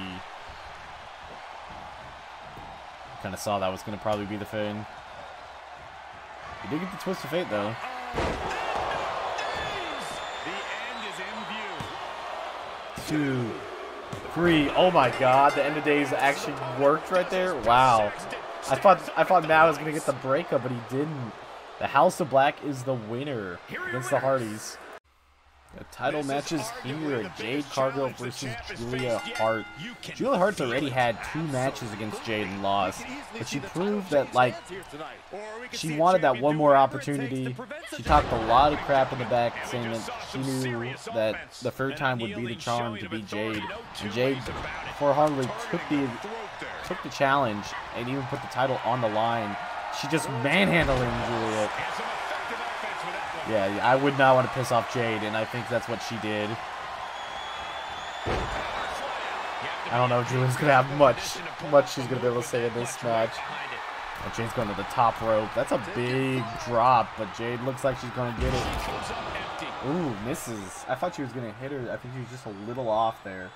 Kind of saw that was going to probably be the thing. He did get the twist of fate, though. The end is in view. 2, 3. Oh my God! The end of days actually worked right there. Wow. I thought Matt was gonna get the breakup, but he didn't. The House of Black is the winner against the Hardys. The title matches here: Jade Cargill versus Juliette Hart. Juliette Hart's already had 2 matches against Jade and lost, but she proved that, like, she wanted that one more opportunity. She talked a lot of crap in the back, saying that she knew that the third time would be the charm to beat Jade. And Jade, for Harley, took the challenge and even put the title on the line. She just manhandling Juliette. Yeah, I would not want to piss off Jade, and I think that's what she did. I don't know if Juliette's going to have much she's going to be able to say in this match. Oh, Jade's going to the top rope. That's a big drop, but Jade looks like she's going to get it. Ooh, misses. I thought she was going to hit her. I think she was just a little off there.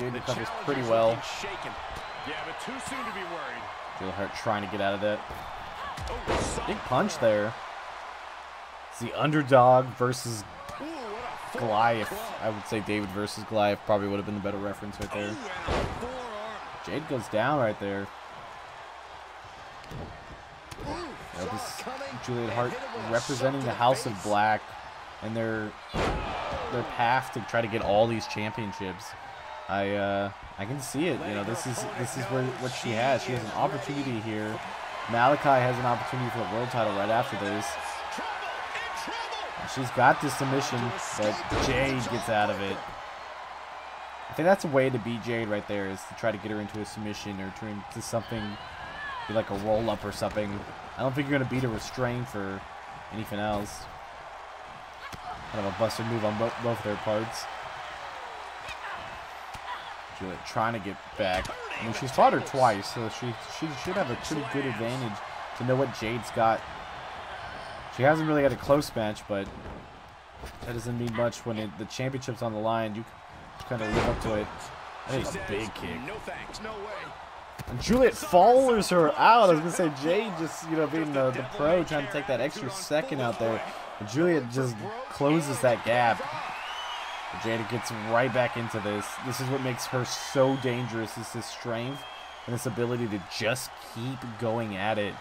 Jade recovers pretty well. Juliette Hart trying to get out of that. Big punch there. The underdog versus Goliath. I would say David versus Goliath probably would have been the better reference right there. Jade goes down right there. Juliette Hart representing the House of Black and their path to try to get all these championships. I can see it. You know, this is what she has. She has an opportunity here. Malakai has an opportunity for the world title right after this. She's got this submission, but Jade gets out of it. I think that's a way to beat Jade right there, is to try to get her into a submission or turn into something, be like a roll-up or something. I don't think you're going to beat her with strength or anything else. Kind of a busted move on both their parts. Juliette trying to get back. I mean, she's fought her twice, so she should have a pretty good advantage to know what Jade's got. She hasn't really had a close match, but that doesn't mean much when the championship's on the line. You kind of live up to it. That is a big kick. No thanks, no way. And Juliette follows her out. I was going to say Jade just, you know, being the pro, trying to take that extra second out there. But Juliette just closes that gap. But Jade gets right back into this. This is what makes her so dangerous, is this strength and this ability to just keep going at it.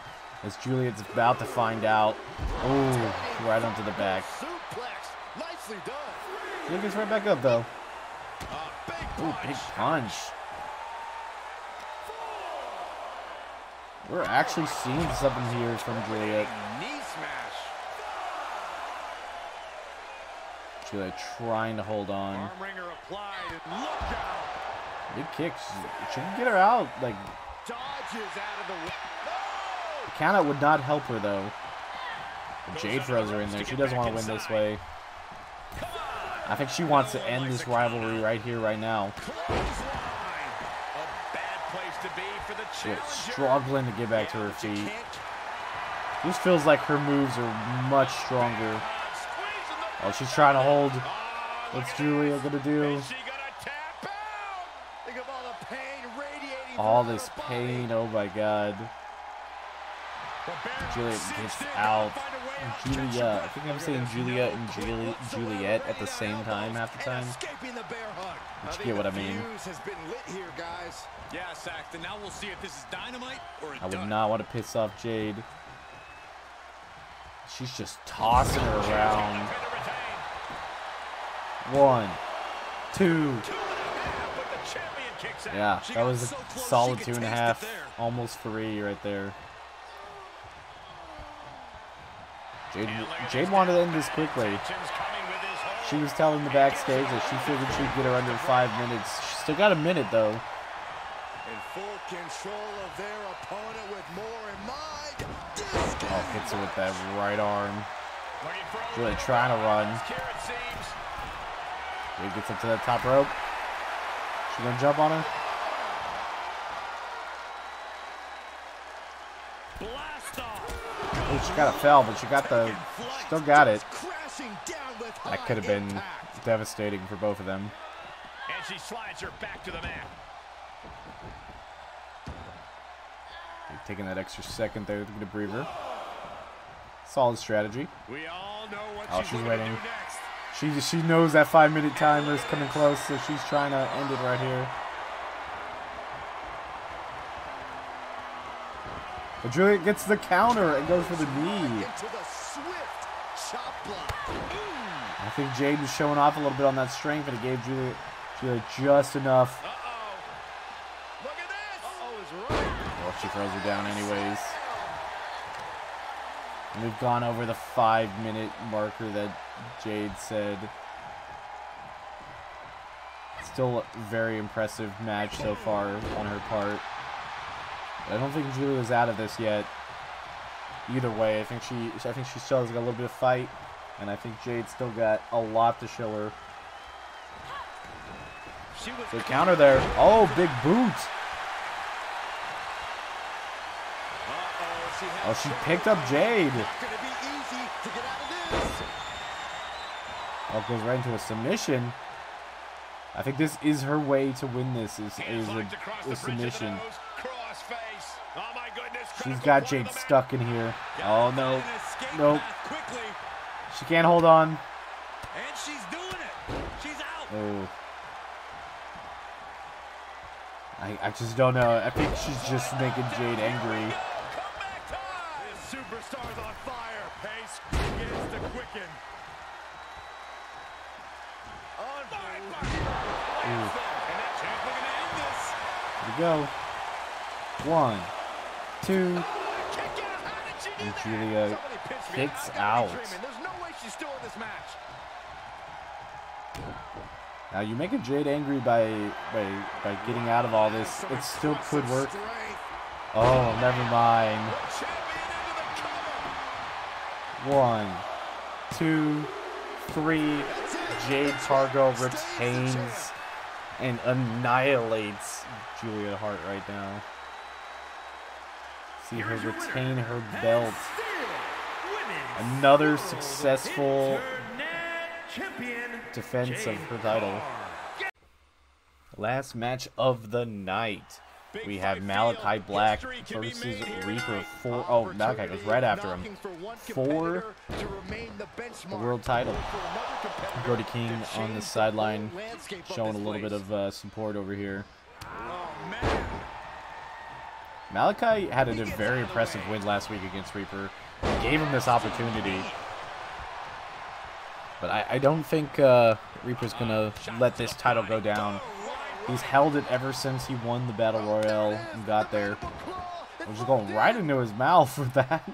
As Juliette's about to find out. Oh, right onto the back. Juliette gets right back up, though. Oh, big punch. We're actually seeing something here from Juliette. Juliette trying to hold on. Big kicks. She can get her out. Like, count out would not help her, though. Jade throws her in there. She doesn't want to win this way. I think she wants to end this rivalry right here, right now. She's struggling to get back to her feet. This feels like her moves are much stronger. Oh, she's trying to hold. What's Juliette gonna do? All this pain. Oh my God. Juliette gets out. Juliette. I think I'm saying Juliette and Juliette at the same time half the time. But you get what I mean. I would not want to piss off Jade. She's just tossing her around. 1, 2. Yeah, that was a solid 2.5, almost 3 right there. Jade wanted to end this quickly. She was telling the backstage that she figured she'd get her under 5 minutes. She's still got a minute, though. In full control of their opponent with more in mind. Oh, hits her with that right arm. Really trying to run. Jade gets up to that top rope. She gonna jump on her. She got a foul, but she got the, still got it. That could have been devastating for both of them. And she slides her back to the mat. Taking that extra second there to get a breather. Solid strategy. Oh, she's waiting. She knows that 5-minute timer is coming close, so she's trying to end it right here. But Juliette gets the counter and goes for the knee. I think Jade was showing off a little bit on that strength, and it gave Juliette just enough. Well, she throws her down anyways. And we've gone over the 5-minute marker that Jade said. Still a very impressive match so far on her part. But I don't think Juliette is out of this yet. Either way, I think she still has got a little bit of fight, and I think Jade's still got a lot to show her. So counter there. Oh, big boot. Oh, she picked up Jade. Oh, goes right into a submission. I think this is her way to win this, is a submission. She's got Jade stuck in here. Oh, no. Nope. She can't hold on. Oh. I just don't know. I think she's just making Jade angry. Superstars on fire. Pace begins to quicken. Here we go. 1, 2. And Juliette kicks out. Now you make a Jade angry by getting out of all this. It still could work. Oh, never mind. 1, 2, 3. Jade Cargill retains and annihilates Juliette Hart right now. See her retain her belt. Another successful defense of her title. Last match of the night. We have Malakai Black versus Reaper. Oh, Malakai goes right after him. For the world title. Brody King on the sideline showing a little bit of support over here. Malakai had a very impressive win last week against Reaper. It gave him this opportunity. But I don't think Reaper's going to let this title go down. He's held it ever since he won the Battle Royale and got there. I was just going right into his mouth for that.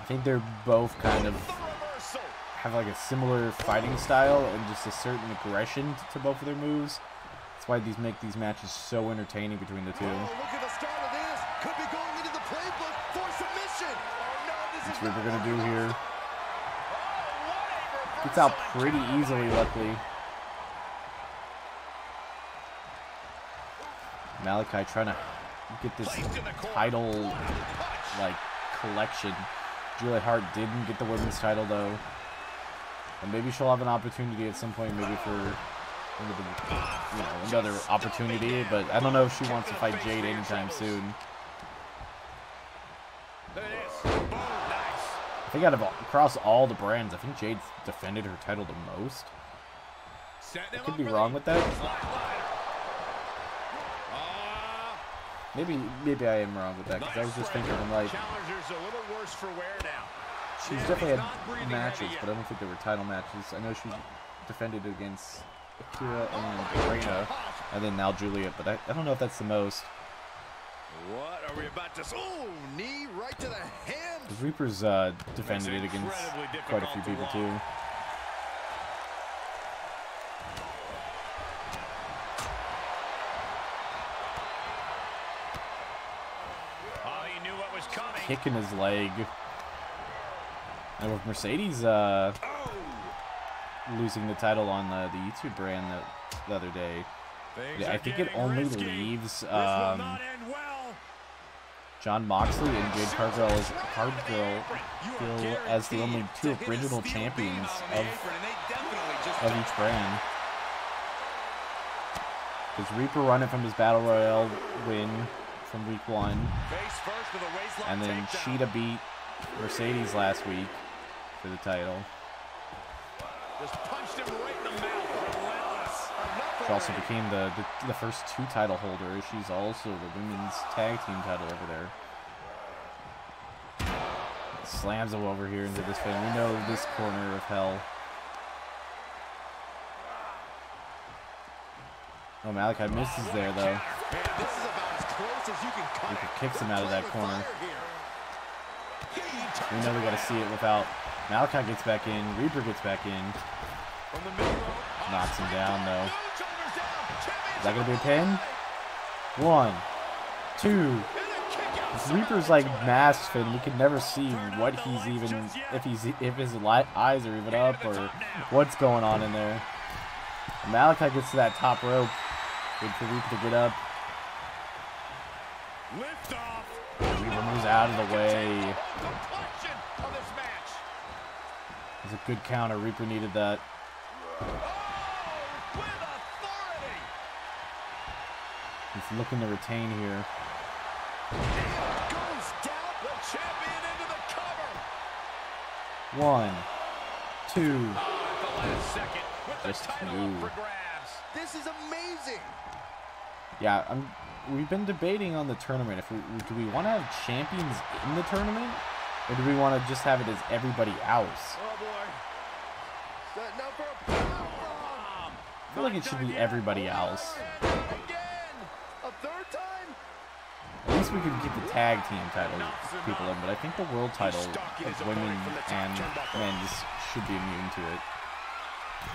I think they're both kind of have like a similar fighting style and just a certain aggression to both of their moves. That's why these make these matches so entertaining between the two. That's what we're gonna do here. Gets out pretty easily, luckily. Malakai trying to get this title, like, collection. Juliette Hart didn't get the women's title, though. And maybe she'll have an opportunity at some point, maybe for another opportunity. But I don't know if she wants to fight Jade anytime soon. I think across all the brands, I think Jade's defended her title the most. I could be wrong with that. Maybe I am wrong with that, because I was just thinking, I'm like, she's definitely had matches, but I don't think they were title matches. I know she defended against Akira and Reyna, and then now Juliette, but I don't know if that's the most. What are we about to... Oh, knee right to the hand. The Reaper's defended it against quite a few people, too. Oh, he knew what was coming. Kicking his leg. And with Mercedes losing the title on the YouTube brand the other day, I think it only leaves... John Moxley and Jade Cargill as the only two original champions of each brand. Does Reaper run it from his Battle Royale win from week 1? And then Sheeta beat Mercedes last week for the title. Just punched him right in the mouth. She also became the first two title holder. She's also the women's tag team title over there. Slams him over here into this thing. We know this corner of hell. Oh, Malakai misses there though. Reaper kicks him out of that corner. We know we got to see it without. Malakai gets back in. Reaper gets back in. Knocks him down though. Is that gonna be a pin? 1, 2. Reaper's like masked, and we can never see what he's even, if his eyes are even up or what's going on in there. Malakai gets to that top rope. Good for Reaper to get up. Reaper moves out of the way. It was a good counter. Reaper needed that. He's looking to retain here. Goes down, the champion into the cover. 1, 2. Oh, at the last second, with just the title for grabs. This is amazing. Yeah, we've been debating on the tournament. If do we want to have champions in the tournament, or do we want to just have it as everybody else? Oh boy! Setting up for a bomb. I feel like it should be everybody else. We could get the tag team title people in, but I think the world title of women and men just should be immune to it.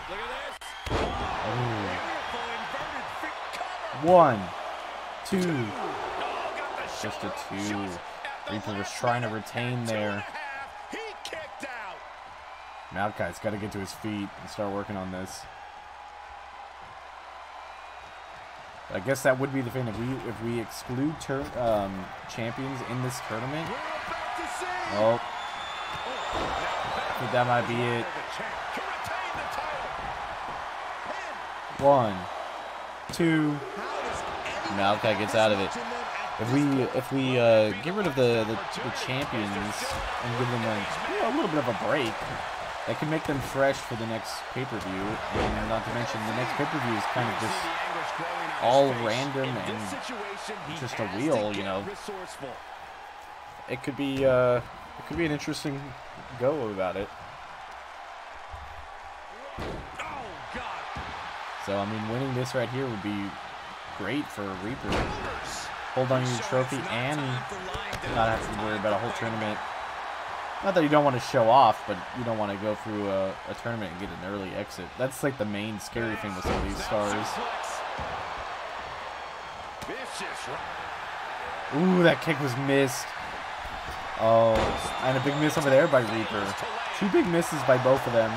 Look at this. Oh. 1, 2. Just a two. Reaper was trying to retain there. Malakai's got to get to his feet and start working on this. I guess that would be the thing, if we exclude champions in this tournament. Oh, I think that might be it. 1, 2. Malakai gets out of it. If we get rid of the champions and give them a little bit of a break, that can make them fresh for the next pay-per-view, and not to mention the next pay-per-view is kind of just all random and just a wheel, you know. It could be an interesting go about it. So I mean, winning this right here would be great for Reaper. Hold on to your trophy and not have to worry about a whole tournament. Not that you don't want to show off, but you don't want to go through a tournament and get an early exit. That's like the main scary thing with some of these stars. Ooh, that kick was missed. Oh, and a big miss over there by Reaper. Two big misses by both of them.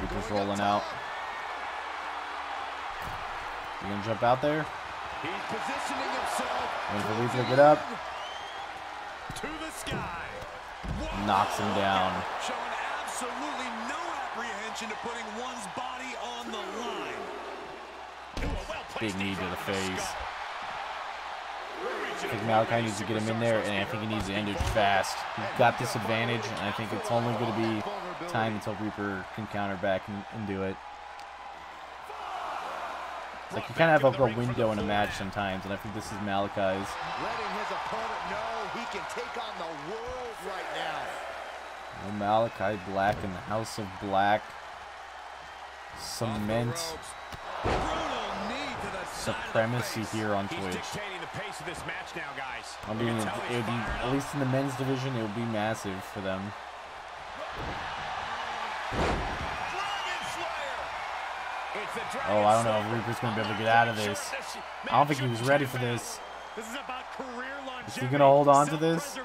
Reaper's rolling out. You gonna jump out there? He's positioning himself. And for Reaper to get up. To the sky. Knocks him down. Showing absolutely no apprehension to putting one's body on the line. Big knee to the face. I think Malakai needs to get him in there, and I think he needs to end it fast. He's got this advantage, and I think it's only going to be time until Reaper can counter back and do it. It's like you kind of have a window in a match sometimes, and I think this is Malakai's. Letting his opponent know he can take on the world right now. Oh, Malakai Black in the House of Black. Cement supremacy here on Twitch. I mean, it'll be, at least in the men's division, it will be massive for them. Oh, I don't know if Reaper's going to be able to get out of this. I don't think he was ready for this. Is he going to hold on to this?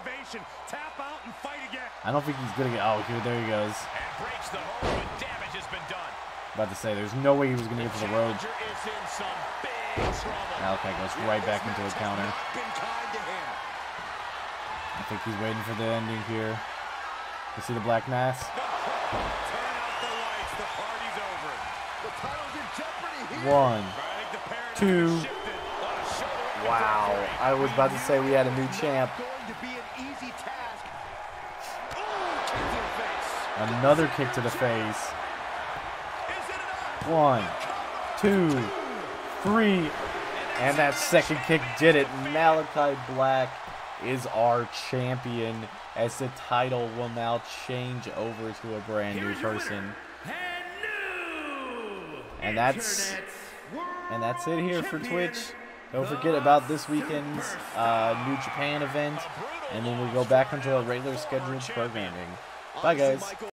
I don't think he's going to get... Oh, here, there he goes. About to say, there's no way he was going to get to the road. Malakai goes right back into a counter. I think he's waiting for the ending here. You see the black mass? One, two. Wow. I was about to say we had a new champ. Another kick to the face. One, two, three. And that second kick did it. Malakai Black is our champion, as the title will now change over to a brand new person. And that's it here for Twitch. Don't forget about this weekend's New Japan event, and then we'll go back into our regular scheduled programming. Bye guys.